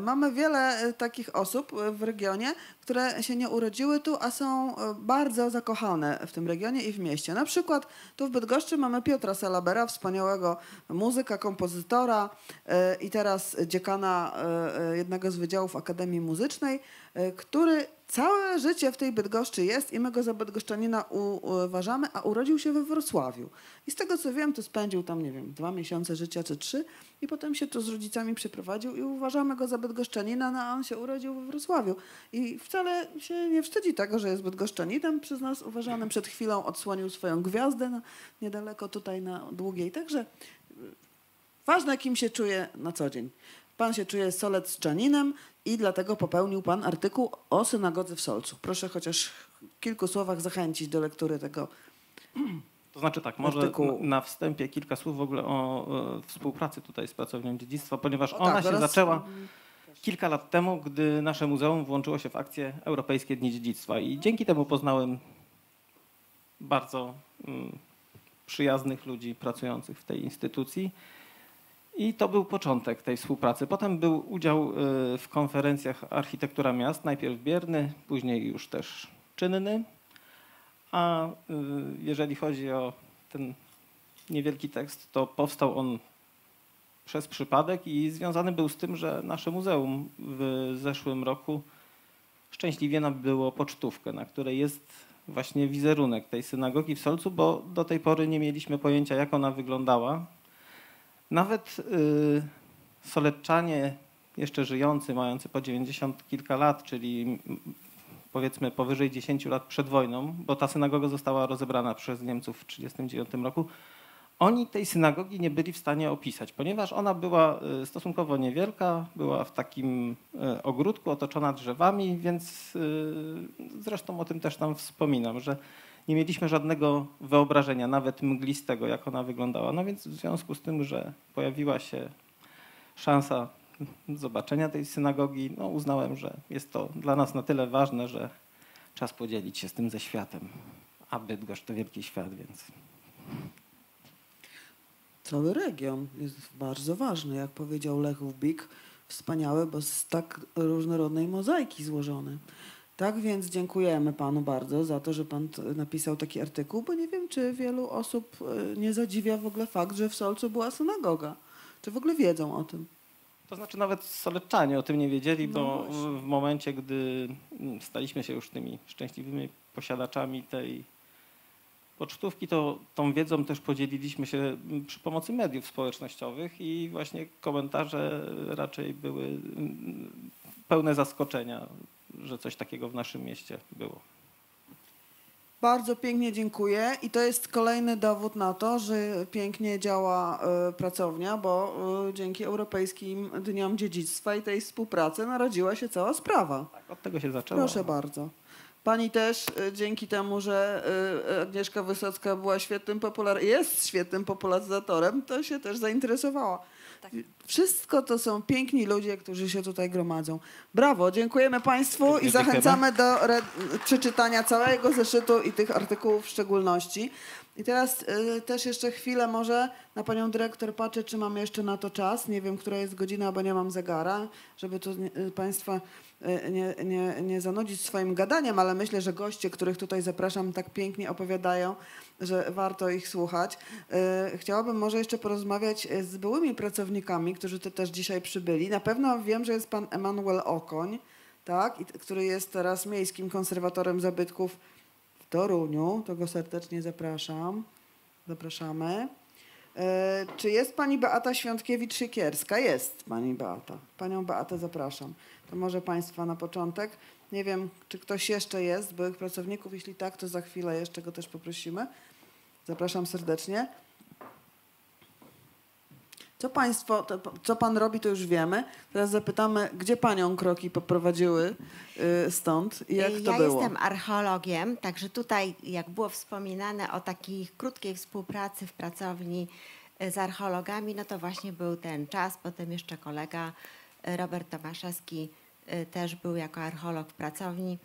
mamy wiele takich osób w regionie, które się nie urodziły tu, a są bardzo zakochane w tym regionie i w mieście. Na przykład tu w Bydgoszczy mamy Piotra Salabera, wspaniałego muzyka, kompozytora i teraz dziekana jednego z wydziałów Akademii Muzycznej, który całe życie w tej Bydgoszczy jest i my go za bydgoszczanina uważamy, a urodził się we Wrocławiu. I z tego co wiem, to spędził tam, nie wiem, dwa miesiące życia czy trzy i potem się tu z rodzicami przeprowadził i uważamy go za bydgoszczanina, no a on się urodził we Wrocławiu. I wcale się nie wstydzi tego, że jest bydgoszczaninem przez nas uważanym. Przed chwilą odsłonił swoją gwiazdę na, niedaleko tutaj na Długiej. Także ważne, kim się czuje na co dzień. Pan się czuje solecczaninem i dlatego popełnił pan artykuł o synagodze w Solcu. Proszę chociaż w kilku słowach zachęcić do lektury tego. To znaczy tak, może artykułu. Na wstępie kilka słów w ogóle o e, współpracy tutaj z Pracownią Dziedzictwa, ponieważ o, ona tak, się teraz... zaczęła kilka lat temu, gdy nasze muzeum włączyło się w akcję Europejskie Dni Dziedzictwa i dzięki temu poznałem bardzo mm, przyjaznych ludzi pracujących w tej instytucji. I to był początek tej współpracy. Potem był udział w konferencjach Architektura Miast, najpierw bierny, później już też czynny. A jeżeli chodzi o ten niewielki tekst, to powstał on przez przypadek i związany był z tym, że nasze muzeum w zeszłym roku szczęśliwie nabyło pocztówkę, na której jest właśnie wizerunek tej synagogi w Solcu, bo do tej pory nie mieliśmy pojęcia, jak ona wyglądała. Nawet y, soletczanie jeszcze żyjący, mający po dziewięćdziesiąt kilka lat, czyli powiedzmy powyżej dziesięciu lat przed wojną, bo ta synagoga została rozebrana przez Niemców w tysiąc dziewięćset trzydziestym dziewiątym roku, oni tej synagogi nie byli w stanie opisać, ponieważ ona była stosunkowo niewielka, była w takim ogródku otoczona drzewami, więc y, zresztą o tym też tam wspominam, że nie mieliśmy żadnego wyobrażenia, nawet mglistego, jak ona wyglądała. No więc w związku z tym, że pojawiła się szansa zobaczenia tej synagogi, no uznałem, że jest to dla nas na tyle ważne, że czas podzielić się z tym ze światem. A Bydgoszcz to wielki świat, więc... Cały region jest bardzo ważny, jak powiedział Lech Łubik. Wspaniały, bo z tak różnorodnej mozaiki złożony. Tak więc dziękujemy panu bardzo za to, że pan napisał taki artykuł, bo nie wiem, czy wielu osób nie zadziwia w ogóle fakt, że w Solcu była synagoga. Czy w ogóle wiedzą o tym? To znaczy nawet soletczanie o tym nie wiedzieli, no bo właśnie. W momencie, gdy staliśmy się już tymi szczęśliwymi posiadaczami tej pocztówki, to tą wiedzą też podzieliliśmy się przy pomocy mediów społecznościowych i właśnie komentarze raczej były pełne zaskoczenia, że coś takiego w naszym mieście było. Bardzo pięknie dziękuję i to jest kolejny dowód na to, że pięknie działa y, pracownia, bo y, dzięki Europejskim Dniom Dziedzictwa i tej współpracy narodziła się cała sprawa. Tak, od tego się zaczęło. Proszę bardzo. Pani też y, dzięki temu, że y, Agnieszka Wysocka była świetnym popular- jest świetnym popularyzatorem, to się też zainteresowała. Tak. Wszystko to są piękni ludzie, którzy się tutaj gromadzą. Brawo, dziękujemy państwu dziękujemy. I zachęcamy do przeczytania całego zeszytu i tych artykułów w szczególności. I teraz y, też jeszcze chwilę może na panią dyrektor patrzę, czy mam jeszcze na to czas. Nie wiem, która jest godzina, bo nie mam zegara, żeby tu y, państwa y, nie, nie, nie zanudzić swoim gadaniem, ale myślę, że goście, których tutaj zapraszam, tak pięknie opowiadają, że warto ich słuchać. Y, chciałabym może jeszcze porozmawiać z byłymi pracownikami, którzy tu też dzisiaj przybyli. Na pewno wiem, że jest pan Emanuel Okoń, tak, i, który jest teraz miejskim konserwatorem zabytków Toruniu, to go serdecznie zapraszam. Zapraszamy. E, czy jest pani Beata Świątkiewicz-Siekierska? Jest pani Beata. Panią Beatę zapraszam. To może państwa na początek. Nie wiem, czy ktoś jeszcze jest z byłych pracowników. Jeśli tak, to za chwilę jeszcze go też poprosimy. Zapraszam serdecznie. Co państwo, to, co pan robi, to już wiemy. Teraz zapytamy, gdzie panią kroki poprowadziły y, stąd i jak to ja było? Ja jestem archeologiem, także tutaj jak było wspominane o takiej krótkiej współpracy w pracowni z archeologami, no to właśnie był ten czas. Potem jeszcze kolega Robert Tomaszewski y, też był jako archeolog w pracowni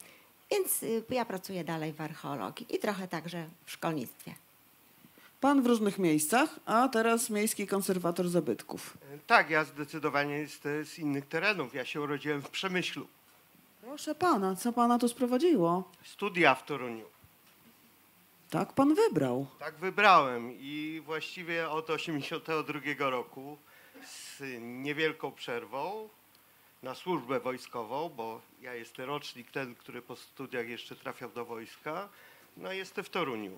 Więc ja pracuję dalej w archeologii i trochę także w szkolnictwie. Pan w różnych miejscach, a teraz miejski konserwator zabytków. Tak, ja zdecydowanie jestem z innych terenów. Ja się urodziłem w Przemyślu. Proszę pana, co pana tu sprowadziło? Studia w Toruniu. Tak pan wybrał. Tak wybrałem i właściwie od tysiąc dziewięćset osiemdziesiątego drugiego roku z niewielką przerwą na służbę wojskową, bo ja jestem rocznik ten, który po studiach jeszcze trafiał do wojska, no jestem w Toruniu.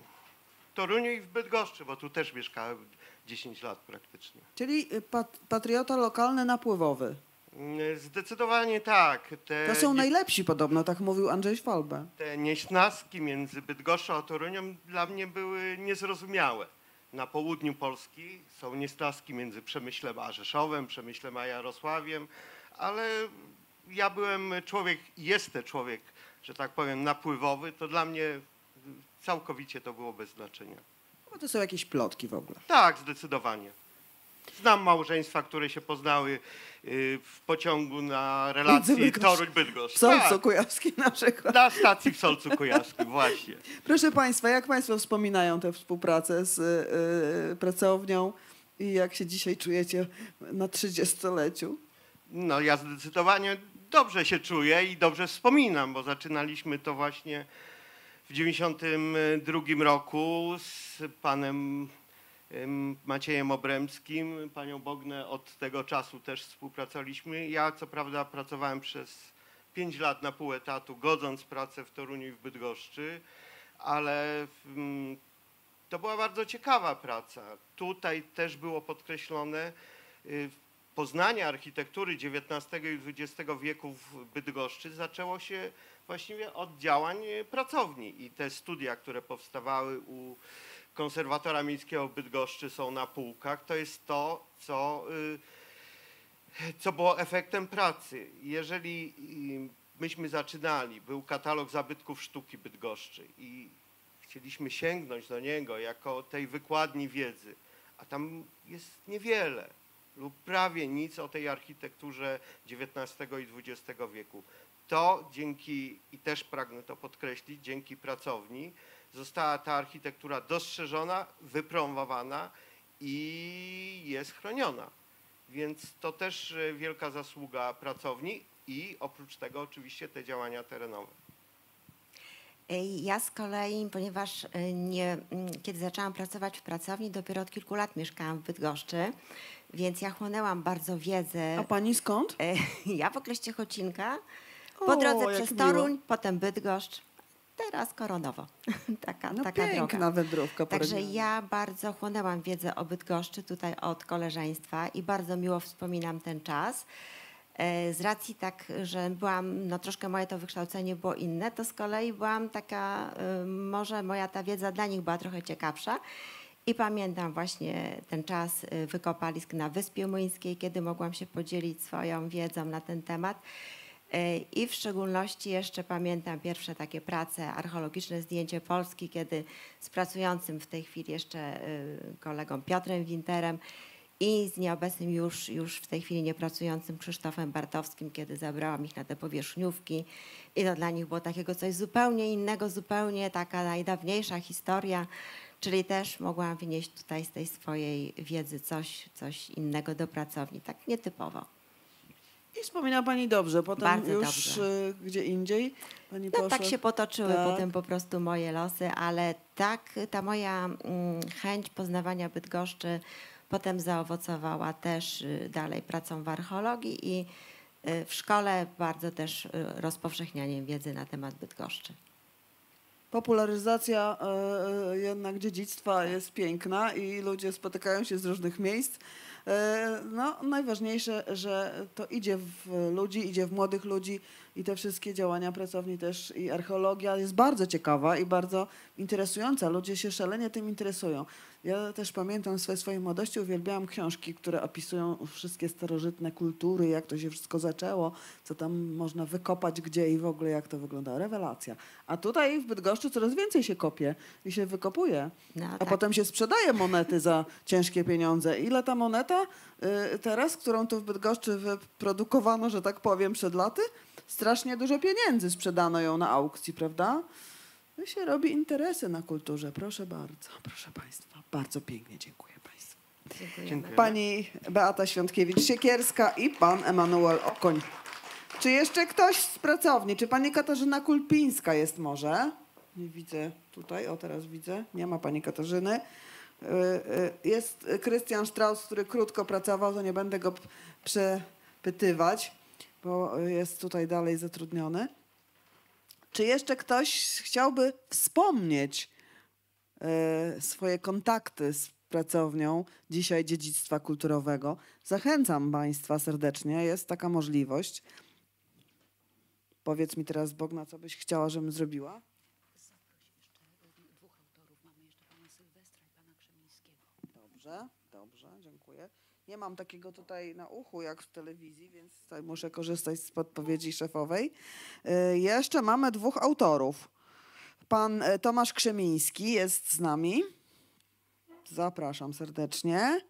W Toruniu i w Bydgoszczy, bo tu też mieszkałem dziesięć lat praktycznie. Czyli pat patriota lokalny napływowy. Zdecydowanie tak. Te to są najlepsi podobno, tak mówił Andrzej Szwalbe. Te niesnaski między Bydgoszczą a Torunią dla mnie były niezrozumiałe. Na południu Polski są niesnaski między Przemyślem a Rzeszowem, Przemyślem a Jarosławiem, ale ja byłem człowiek, jestem człowiek, że tak powiem, napływowy, to dla mnie całkowicie to było bez znaczenia. Bo to są jakieś plotki w ogóle. Tak, zdecydowanie. Znam małżeństwa, które się poznały w pociągu na relacji Toruń-Bydgoszcz. W Solcu Kujawskim na przykład. Na stacji w Solcu Kujawskim, właśnie. Proszę państwa, jak państwo wspominają tę współpracę z yy, pracownią i jak się dzisiaj czujecie na trzydziestoleciu? No ja zdecydowanie dobrze się czuję i dobrze wspominam, bo zaczynaliśmy to właśnie w dziewięćdziesiątym drugim roku z panem Maciejem Obremskim, panią Bognę od tego czasu też współpracowaliśmy. Ja co prawda pracowałem przez pięć lat na pół etatu, godząc pracę w Toruniu i w Bydgoszczy, ale to była bardzo ciekawa praca. Tutaj też było podkreślone poznanie architektury dziewiętnastego i dwudziestego wieku w Bydgoszczy zaczęło się właściwie od działań pracowni i te studia, które powstawały u konserwatora miejskiego w Bydgoszczy są na półkach. To jest to, co, co było efektem pracy. Jeżeli myśmy zaczynali, był katalog zabytków sztuki Bydgoszczy i chcieliśmy sięgnąć do niego jako tej wykładni wiedzy, a tam jest niewiele lub prawie nic o tej architekturze dziewiętnastego i dwudziestego wieku. To dzięki, i też pragnę to podkreślić, dzięki pracowni została ta architektura dostrzeżona, wypromowana i jest chroniona. Więc to też wielka zasługa pracowni i oprócz tego oczywiście te działania terenowe. Ja z kolei, ponieważ nie, kiedy zaczęłam pracować w pracowni, dopiero od kilku lat mieszkałam w Bydgoszczy, więc ja chłonęłam bardzo wiedzę. A pani skąd? Ja w okresie Chocinka, o, po drodze przez Toruń, miło. Potem Bydgoszcz. Teraz Koronowo. Taka, no taka piękna droga. Wędrówka. Także ja bardzo chłonęłam wiedzę o Bydgoszczy tutaj od koleżeństwa i bardzo miło wspominam ten czas. Z racji tak, że byłam, no troszkę moje to wykształcenie było inne, to z kolei byłam taka, może moja ta wiedza dla nich była trochę ciekawsza. I pamiętam właśnie ten czas wykopalisk na Wyspie Młyńskiej, kiedy mogłam się podzielić swoją wiedzą na ten temat. I w szczególności jeszcze pamiętam pierwsze takie prace archeologiczne, zdjęcie Polski, kiedy z pracującym w tej chwili jeszcze kolegą Piotrem Winterem i z nieobecnym już, już w tej chwili niepracującym Krzysztofem Bartowskim, kiedy zabrałam ich na te powierzchniówki i to dla nich było takiego coś zupełnie innego, zupełnie taka najdawniejsza historia, czyli też mogłam wynieść tutaj z tej swojej wiedzy coś, coś innego do pracowni, tak nietypowo. I wspominała pani dobrze, potem bardzo już dobrze. Gdzie indziej pani no, poszła. Tak się potoczyły tak. Potem po prostu moje losy, ale tak ta moja chęć poznawania Bydgoszczy potem zaowocowała też dalej pracą w archeologii i w szkole bardzo też rozpowszechnianiem wiedzy na temat Bydgoszczy. Popularyzacja y, jednak dziedzictwa jest piękna i ludzie spotykają się z różnych miejsc. Y, no, najważniejsze, że to idzie w ludzi, idzie w młodych ludzi i te wszystkie działania pracowni też i archeologia jest bardzo ciekawa i bardzo interesująca. Ludzie się szalenie tym interesują. Ja też pamiętam w swojej młodości uwielbiałam książki, które opisują wszystkie starożytne kultury, jak to się wszystko zaczęło, co tam można wykopać, gdzie i w ogóle jak to wygląda. Rewelacja. A tutaj w Bydgoszczy coraz więcej się kopie i się wykopuje. No, a tak. Potem się sprzedaje monety za ciężkie pieniądze. Ile ta moneta y, teraz, którą tu w Bydgoszczy wyprodukowano, że tak powiem, przed laty, strasznie dużo pieniędzy sprzedano ją na aukcji, prawda? No się robi interesy na kulturze. Proszę bardzo, proszę Państwa. Bardzo pięknie dziękuję Państwu. Dziękujemy. Pani Beata Świątkiewicz-Siekierska i pan Emanuel Okoń. Czy jeszcze ktoś z pracowni? Czy pani Katarzyna Kulpińska jest może? Nie widzę tutaj, o teraz widzę. Nie ma pani Katarzyny. Jest Krystian Strauss, który krótko pracował, to nie będę go przepytywać, bo jest tutaj dalej zatrudniony. Czy jeszcze ktoś chciałby wspomnieć swoje kontakty z pracownią dzisiaj dziedzictwa kulturowego? Zachęcam Państwa serdecznie, jest taka możliwość. Powiedz mi teraz, Bogna, co byś chciała, żebym zrobiła? Dobrze, dobrze, dziękuję. Nie mam takiego tutaj na uchu jak w telewizji, więc tutaj muszę korzystać z podpowiedzi szefowej. Y- jeszcze mamy dwóch autorów. Pan Tomasz Krzemiński jest z nami. Zapraszam serdecznie.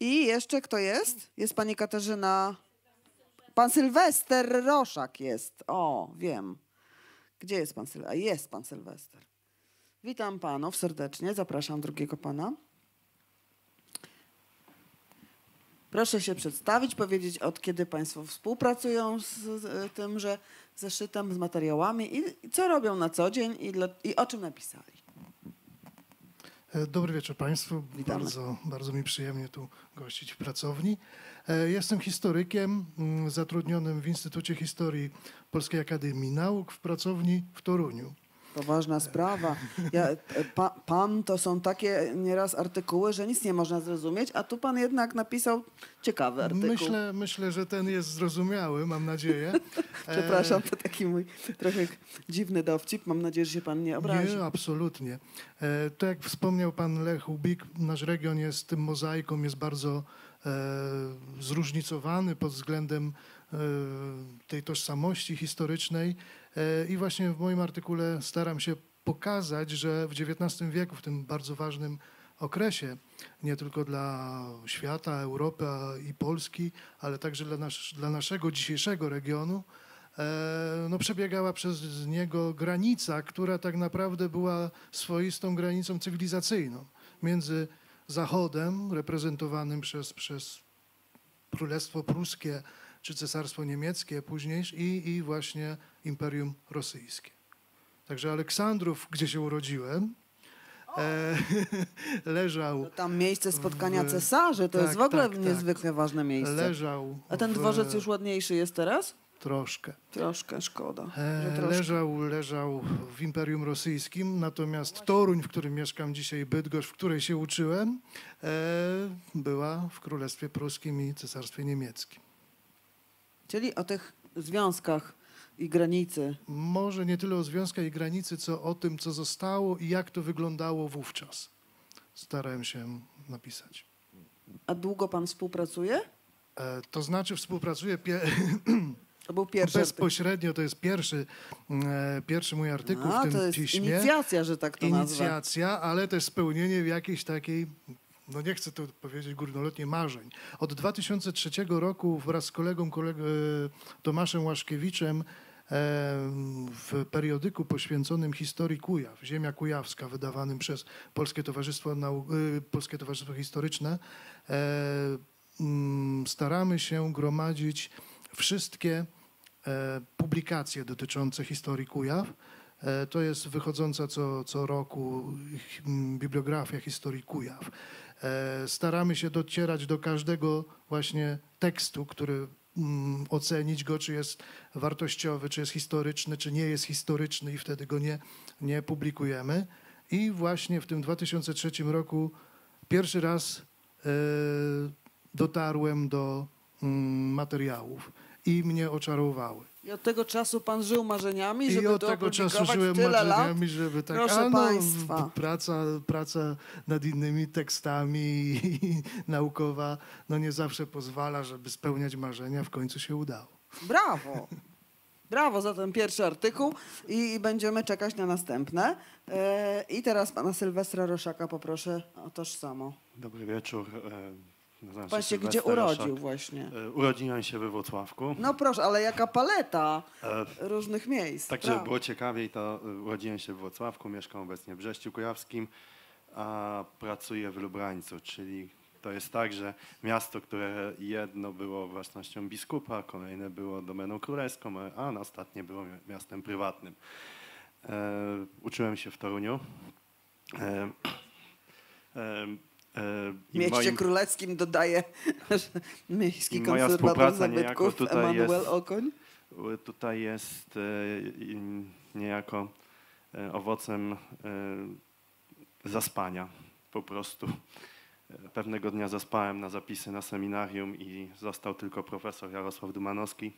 I jeszcze kto jest? Jest pani Katarzyna. Pan Sylwester Roszak jest. O, wiem. Gdzie jest pan Sylwester? Jest pan Sylwester. Witam panów serdecznie. Zapraszam drugiego pana. Proszę się przedstawić, powiedzieć, od kiedy Państwo współpracują z, z tymże zeszytem, z materiałami i, i co robią na co dzień i, dla, i o czym napisali. Dobry wieczór Państwu. Witamy. Bardzo, bardzo mi przyjemnie tu gościć w pracowni. Jestem historykiem zatrudnionym w Instytucie Historii Polskiej Akademii Nauk w pracowni w Toruniu. To ważna sprawa. Ja, pa, pan to są takie nieraz artykuły, że nic nie można zrozumieć, a tu pan jednak napisał ciekawy artykuł. Myślę, myślę że ten jest zrozumiały, mam nadzieję. Przepraszam, to taki mój trochę dziwny dowcip. Mam nadzieję, że się pan nie obrazi. Nie, absolutnie. E, to jak wspomniał pan Lech Łubik, nasz region jest tym mozaiką, jest bardzo e, zróżnicowany pod względem e, tej tożsamości historycznej. I właśnie w moim artykule staram się pokazać, że w dziewiętnastym wieku, w tym bardzo ważnym okresie, nie tylko dla świata, Europy i Polski, ale także dla, nas, dla naszego dzisiejszego regionu, no przebiegała przez niego granica, która tak naprawdę była swoistą granicą cywilizacyjną między Zachodem, reprezentowanym przez, przez Królestwo Pruskie, czy Cesarstwo Niemieckie później i, i właśnie Imperium Rosyjskie. Także Aleksandrów, gdzie się urodziłem, e, leżał... No tam miejsce spotkania w, cesarzy, to tak, jest w ogóle tak, niezwykle tak. ważne miejsce. Leżał... A ten w, dworzec już ładniejszy jest teraz? Troszkę. Troszkę, szkoda. Że troszkę. Leżał, leżał w Imperium Rosyjskim, natomiast właśnie. Toruń, w którym mieszkam dzisiaj, Bydgoszcz, w której się uczyłem, e, była w Królestwie Pruskim i Cesarstwie Niemieckim. Czyli o tych związkach i granicy. Może nie tyle o związkach i granicy, co o tym, co zostało i jak to wyglądało wówczas. Starałem się napisać. A długo pan współpracuje? E, to znaczy współpracuję... To był pierwszy bezpośrednio, to jest pierwszy, e, pierwszy mój artykuł A, w tym to jest piśmie. Inicjacja, że tak to nazwę. Inicjacja, ale też spełnienie w jakiejś takiej... No nie chcę tu powiedzieć górnolotnie marzeń. Od dwa tysiące trzeciego roku wraz z kolegą, kolegą Tomaszem Łaszkiewiczem w periodyku poświęconym historii Kujaw, Ziemia Kujawska, wydawanym przez Polskie Towarzystwo, Nau Polskie Towarzystwo Historyczne, staramy się gromadzić wszystkie publikacje dotyczące historii Kujaw. To jest wychodząca co, co roku bibliografia historii Kujaw. Staramy się docierać do każdego właśnie tekstu, który mm, ocenić go, czy jest wartościowy, czy jest historyczny, czy nie jest historyczny i wtedy go nie, nie publikujemy. I właśnie w tym dwa tysiące trzecim roku pierwszy raz y, dotarłem do y, materiałów i mnie oczarowały. I od tego czasu pan żył marzeniami, żeby I od to tego czasu żyłem marzeniami, lat? żeby tak... Proszę a, no, państwa. Praca, praca nad innymi tekstami i, i naukowa no nie zawsze pozwala, żeby spełniać marzenia. W końcu się udało. Brawo. Brawo za ten pierwszy artykuł i, i będziemy czekać na następne. Yy, I teraz pana Sylwestra Roszaka poproszę o toż samo. Dobry wieczór. Nazywam właśnie, się gdzie urodził Roszak. Właśnie. Urodziłem się we Wrocławku. No proszę, ale jaka paleta e, różnych miejsc. Tak, żeby było ciekawiej, to urodziłem się w Wrocławku, mieszkam obecnie w Brześciu Kujawskim, a pracuję w Lubrańcu, czyli to jest tak, że miasto, które jedno było własnością biskupa, kolejne było domeną królewską, a no, ostatnie było miastem prywatnym. E, uczyłem się w Toruniu. E, e, W mieście moim... królewskim dodaje miejski konserwator zabytków tutaj Emanuel Okoń. Jest, tutaj jest niejako owocem zaspania. Po prostu pewnego dnia zaspałem na zapisy na seminarium i został tylko profesor Jarosław Dumanowski.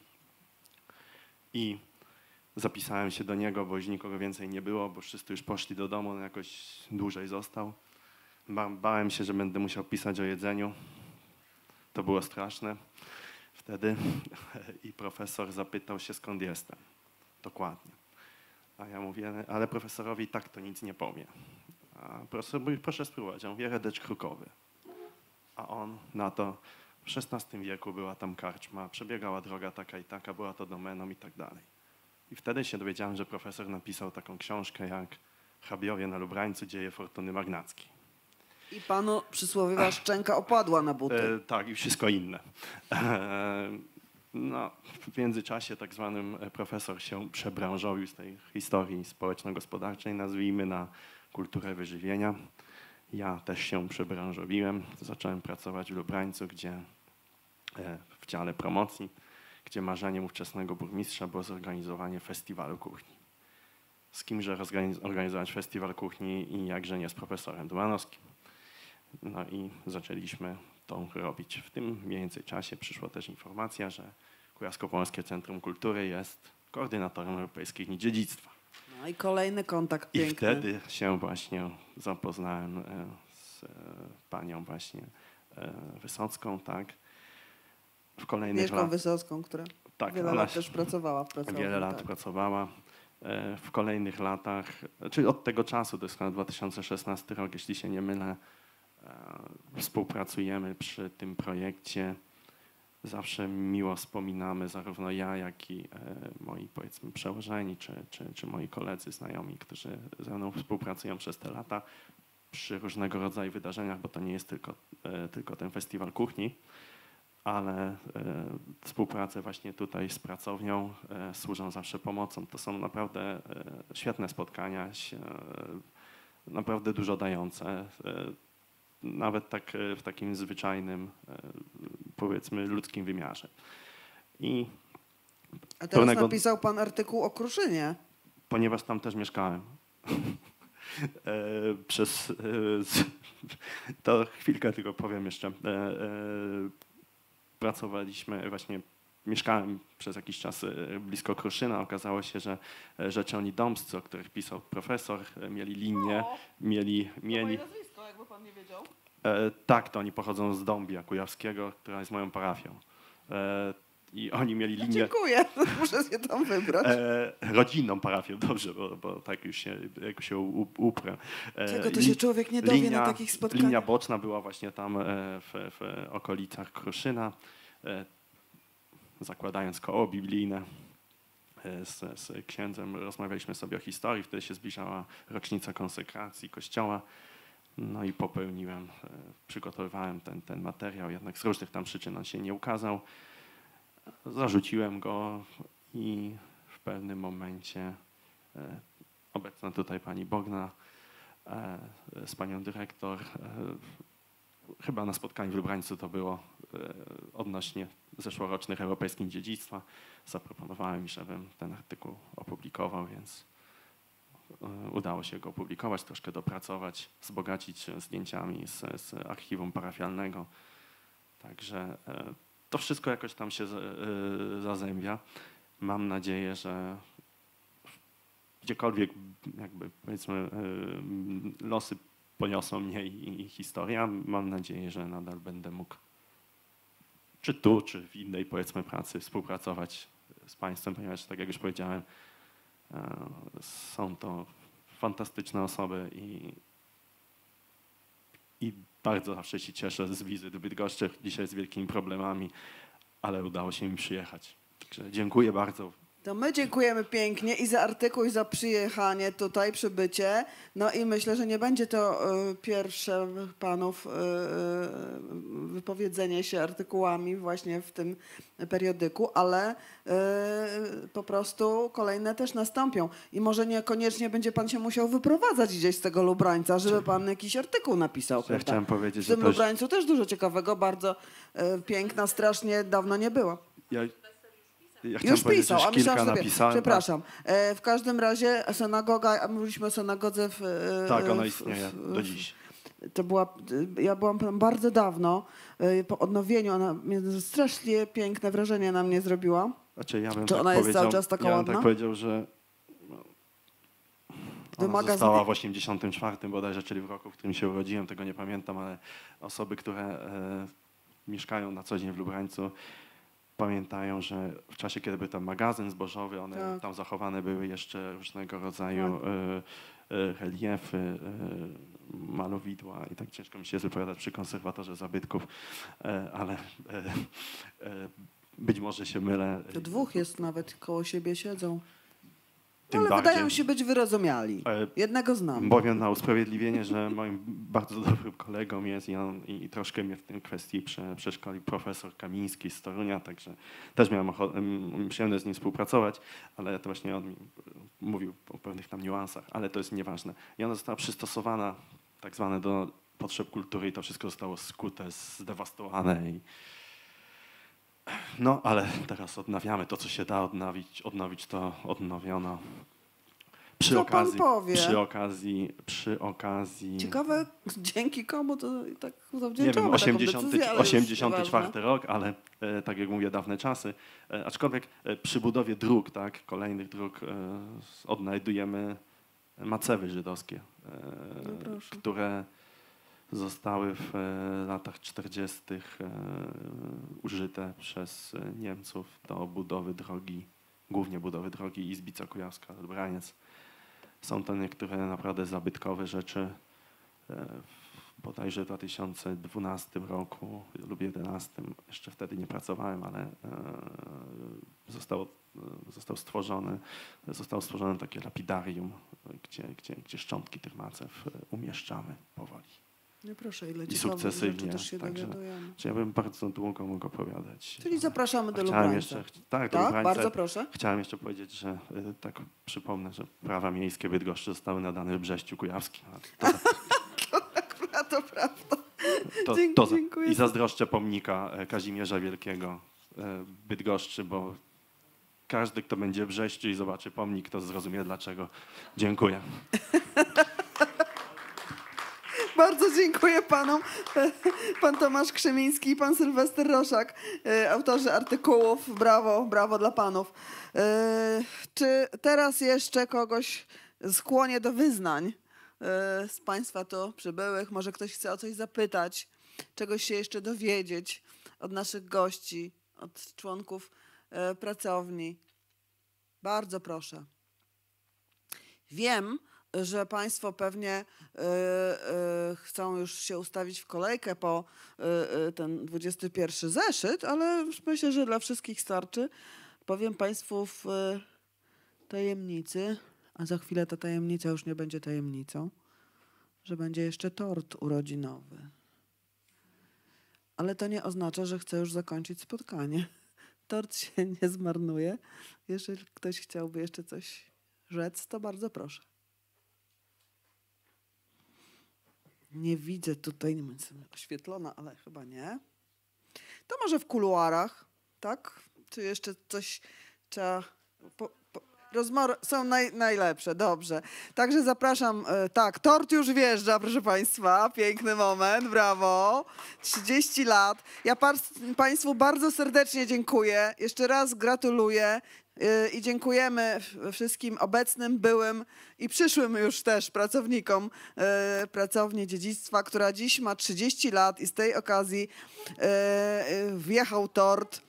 I zapisałem się do niego, bo już nikogo więcej nie było, bo wszyscy już poszli do domu, on jakoś dłużej został. Bałem się, że będę musiał pisać o jedzeniu. To było straszne wtedy. I profesor zapytał się, skąd jestem. Dokładnie. A ja mówię, ale profesorowi tak to nic nie powie. A profesor mówi, proszę spróbować. Ja mówię, Redecz Krukowy. A on na to, w szesnastym wieku była tam karczma, przebiegała droga taka i taka, była to domeną i tak dalej. I wtedy się dowiedziałem, że profesor napisał taką książkę jak Hrabiowie na Lubrańcu, dzieje fortuny magnackiej. I panu przysłowiowa szczęka opadła na buty. E, tak, i wszystko inne. E, no, w międzyczasie tak zwanym profesor się przebranżowił z tej historii społeczno-gospodarczej, nazwijmy, na kulturę wyżywienia. Ja też się przebranżowiłem. Zacząłem pracować w Lubrańcu, gdzie e, w dziale promocji, gdzie marzeniem ówczesnego burmistrza było zorganizowanie festiwalu kuchni. Z kimże organizować festiwal kuchni i jakże nie z profesorem Dumanowskim. No i zaczęliśmy to robić. W tym mniej więcej czasie przyszła też informacja, że Kujawsko-Pomorskie Centrum Kultury jest koordynatorem Europejskich Dni Dziedzictwa. No i kolejny kontakt piękny. I wtedy się właśnie zapoznałem z panią właśnie Wysocką, tak? W kolejnych latach. Wysocką, która tak, wiele lat też pracowała w pracowni. Wiele lat tak. pracowała. W kolejnych latach, czyli od tego czasu, to jest dwa tysiące szesnasty rok, jeśli się nie mylę, współpracujemy przy tym projekcie. Zawsze miło wspominamy zarówno ja, jak i moi, powiedzmy, przełożeni, czy, czy, czy moi koledzy, znajomi, którzy ze mną współpracują przez te lata przy różnego rodzaju wydarzeniach, bo to nie jest tylko, tylko ten festiwal kuchni, ale współprace właśnie tutaj z pracownią służą zawsze pomocą. To są naprawdę świetne spotkania, naprawdę dużo dające. Nawet tak w takim zwyczajnym, powiedzmy, ludzkim wymiarze. I a teraz pełnego... napisał pan artykuł o Kruszynie. Ponieważ tam też mieszkałem. Przez... to chwilkę tylko powiem jeszcze. Pracowaliśmy właśnie... Mieszkałem przez jakiś czas blisko Kruszyna. Okazało się, że rzeczy oni Dąbscy, o których pisał profesor, mieli linię, o, mieli... mieli... To moje nazwisko, jakby pan nie wiedział. E, tak, to oni pochodzą z Dąbia Kujawskiego, która jest moją parafią. E, I oni mieli linię... Dziękuję, muszę się tam wybrać. E, rodzinną parafią, dobrze, bo, bo tak już się, jak się uprę. E, Czego to li, się człowiek nie dowie linia, na takich spotkaniach? Linia boczna była właśnie tam w, w okolicach Kruszyna. E, zakładając koło biblijne z, z księdzem, rozmawialiśmy sobie o historii, wtedy się zbliżała rocznica konsekracji kościoła, no i popełniłem, przygotowywałem ten, ten materiał, jednak z różnych tam przyczyn on się nie ukazał, zarzuciłem go i w pewnym momencie obecna tutaj pani Bogna z panią dyrektor, chyba na spotkaniu w Lubrańcu to było odnośnie zeszłorocznych Europejskich Dziedzictwa. Zaproponowałem, żebym ten artykuł opublikował, więc udało się go opublikować, troszkę dopracować, wzbogacić zdjęciami z, z archiwum parafialnego. Także to wszystko jakoś tam się zazębia. Mam nadzieję, że gdziekolwiek jakby, powiedzmy, losy poniosą mnie i historia, mam nadzieję, że nadal będę mógł czy tu, czy w innej, powiedzmy, pracy współpracować z państwem, ponieważ tak jak już powiedziałem, są to fantastyczne osoby i, i Bardzo zawsze się cieszę z wizyt w Bydgoszczy, dzisiaj z wielkimi problemami, ale udało się mi przyjechać. Także dziękuję bardzo. To my dziękujemy pięknie i za artykuł, i za przyjechanie tutaj, przybycie. No i myślę, że nie będzie to y, pierwsze panów y, wypowiedzenie się artykułami właśnie w tym periodyku, ale y, po prostu kolejne też nastąpią. I może niekoniecznie będzie pan się musiał wyprowadzać gdzieś z tego Lubrańca, żeby pan jakiś artykuł napisał. Ja chciałem powiedzieć, w tym że Lubrańcu też dużo ciekawego, bardzo y, piękna, strasznie dawno nie było. Ja... Ja już pisał, a myślałam sobie, przepraszam. E, w każdym razie synagoga, a mówiliśmy o synagodze w... E, tak, ona istnieje w, w, do dziś. To była, ja byłam tam bardzo dawno, e, po odnowieniu, ona strasznie piękne wrażenie na mnie zrobiła. Znaczy, ja bym Czy tak ona jest cały czas taka ja ładna? Ja tak powiedział, że ona Wymaga została w osiemdziesiątym czwartym bodajże, czyli w roku, w którym się urodziłem, tego nie pamiętam, ale osoby, które e, mieszkają na co dzień w Lubrańcu, pamiętają, że w czasie, kiedy był tam magazyn zbożowy, one tak. tam zachowane były jeszcze różnego rodzaju tak. y, y, reliefy, y, malowidła i tak ciężko mi się jest wypowiadać przy konserwatorze zabytków, y, ale y, y, być może się mylę. To dwóch jest nawet, koło siebie siedzą. Tym ale bardziej, wydają się być wyrozumiali. Jednego znam. Bowiem na usprawiedliwienie, że moim bardzo dobrym kolegą jest i, on, i, i troszkę mnie w tej kwestii prze, przeszkolił profesor Kamiński z Torunia, także też miałem um, przyjemność z nim współpracować, ale to właśnie on mi mówił o pewnych tam niuansach, ale to jest nieważne. I ona została przystosowana tak zwane do potrzeb kultury i to wszystko zostało skute, zdewastowane. I... No, ale teraz odnawiamy to, co się da odnowić, odnowić to odnowiono. Przy co okazji, pan powie? Przy okazji, przy okazji... Ciekawe, dzięki komu to tak zawdzięczamy taką decyzję, ale osiemdziesiąty czwarty rok, ale e, tak jak mówię, dawne czasy. E, aczkolwiek e, przy budowie dróg, tak, kolejnych dróg e, odnajdujemy macewy żydowskie, e, no które... zostały w latach czterdziestych użyte przez Niemców do budowy drogi, głównie budowy drogi Izbica Kujawska, Lubraniec. Są to niektóre naprawdę zabytkowe rzeczy. W bodajże dwa tysiące dwunastym roku lub dwa tysiące jedenastym, jeszcze wtedy nie pracowałem, ale zostało, został stworzone, zostało stworzone takie lapidarium, gdzie, gdzie, gdzie szczątki tych macew umieszczamy powoli. No proszę, ile I sukcesywnie. Też się także, czy ja bym bardzo długo mógł opowiadać. Czyli zapraszamy do Lubrańca. Jeszcze, tak, do tak Lubrańca. Bardzo proszę. Chciałem jeszcze powiedzieć, że tak przypomnę, że prawa miejskie Bydgoszczy zostały nadane w Brześciu Kujawskim. To, to, to prawda. To, to, dziękuję. I zazdroszczę pomnika Kazimierza Wielkiego Bydgoszczy, bo każdy, kto będzie w Brześciu i zobaczy pomnik, to zrozumie dlaczego. Dziękuję. Bardzo dziękuję panom, pan Tomasz Krzemiński i pan Sylwester Roszak, autorzy artykułów. Brawo, brawo dla panów. Czy teraz jeszcze kogoś skłonię do wyznań z państwa tu przybyłych? Może ktoś chce o coś zapytać, czegoś się jeszcze dowiedzieć od naszych gości, od członków pracowni? Bardzo proszę. Wiem, że państwo pewnie y, y, chcą już się ustawić w kolejkę po y, y, ten dwudziesty pierwszy zeszyt, ale myślę, że dla wszystkich starczy. Powiem państwu w y, tajemnicy, a za chwilę ta tajemnica już nie będzie tajemnicą, że będzie jeszcze tort urodzinowy. Ale to nie oznacza, że chcę już zakończyć spotkanie. Tort się nie zmarnuje. Jeżeli ktoś chciałby jeszcze coś rzec, to bardzo proszę. Nie widzę tutaj, nie jestem oświetlona, ale chyba nie. To może w kuluarach, tak? Czy jeszcze coś trzeba... Po, po, rozmar są naj, najlepsze, dobrze. Także zapraszam, tak, tort już wjeżdża, proszę państwa. Piękny moment, brawo. trzydzieści lat. Ja par, państwu bardzo serdecznie dziękuję. Jeszcze raz gratuluję. I dziękujemy wszystkim obecnym, byłym i przyszłym już też pracownikom Pracowni Dziedzictwa, która dziś ma trzydzieści lat i z tej okazji wjechał tort.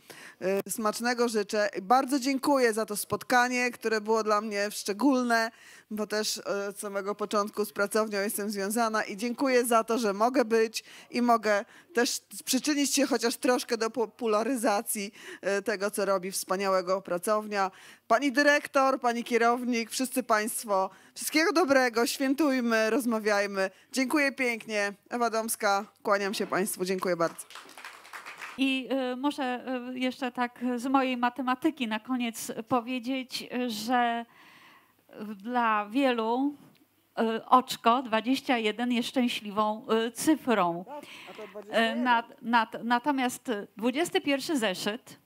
Smacznego życzę. Bardzo dziękuję za to spotkanie, które było dla mnie szczególne. bo też od samego początku z pracownią jestem związana i dziękuję za to, że mogę być i mogę też przyczynić się chociaż troszkę do popularyzacji tego, co robi wspaniałego pracownia. Pani dyrektor, pani kierownik, wszyscy państwo, wszystkiego dobrego, świętujmy, rozmawiajmy. Dziękuję pięknie. Ewa Dąbska, kłaniam się państwu, dziękuję bardzo. I może jeszcze tak z mojej matematyki na koniec powiedzieć, że dla wielu oczko dwadzieścia jeden jest szczęśliwą cyfrą. Nad, nad, natomiast dwudziesty pierwszy zeszyt,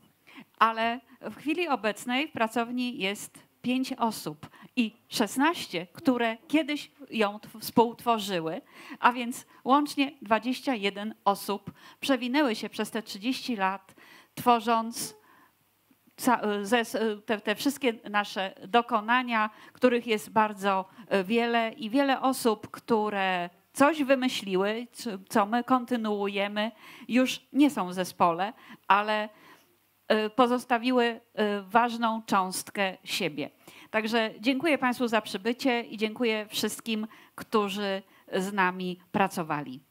ale w chwili obecnej w pracowni jest pięć osób i szesnaście, które kiedyś ją współtworzyły, a więc łącznie dwadzieścia jeden osób przewinęły się przez te trzydzieści lat, tworząc te, te wszystkie nasze dokonania, których jest bardzo wiele i wiele osób, które coś wymyśliły, co my kontynuujemy, już nie są w zespole, ale pozostawiły ważną cząstkę siebie. Także dziękuję państwu za przybycie i dziękuję wszystkim, którzy z nami pracowali.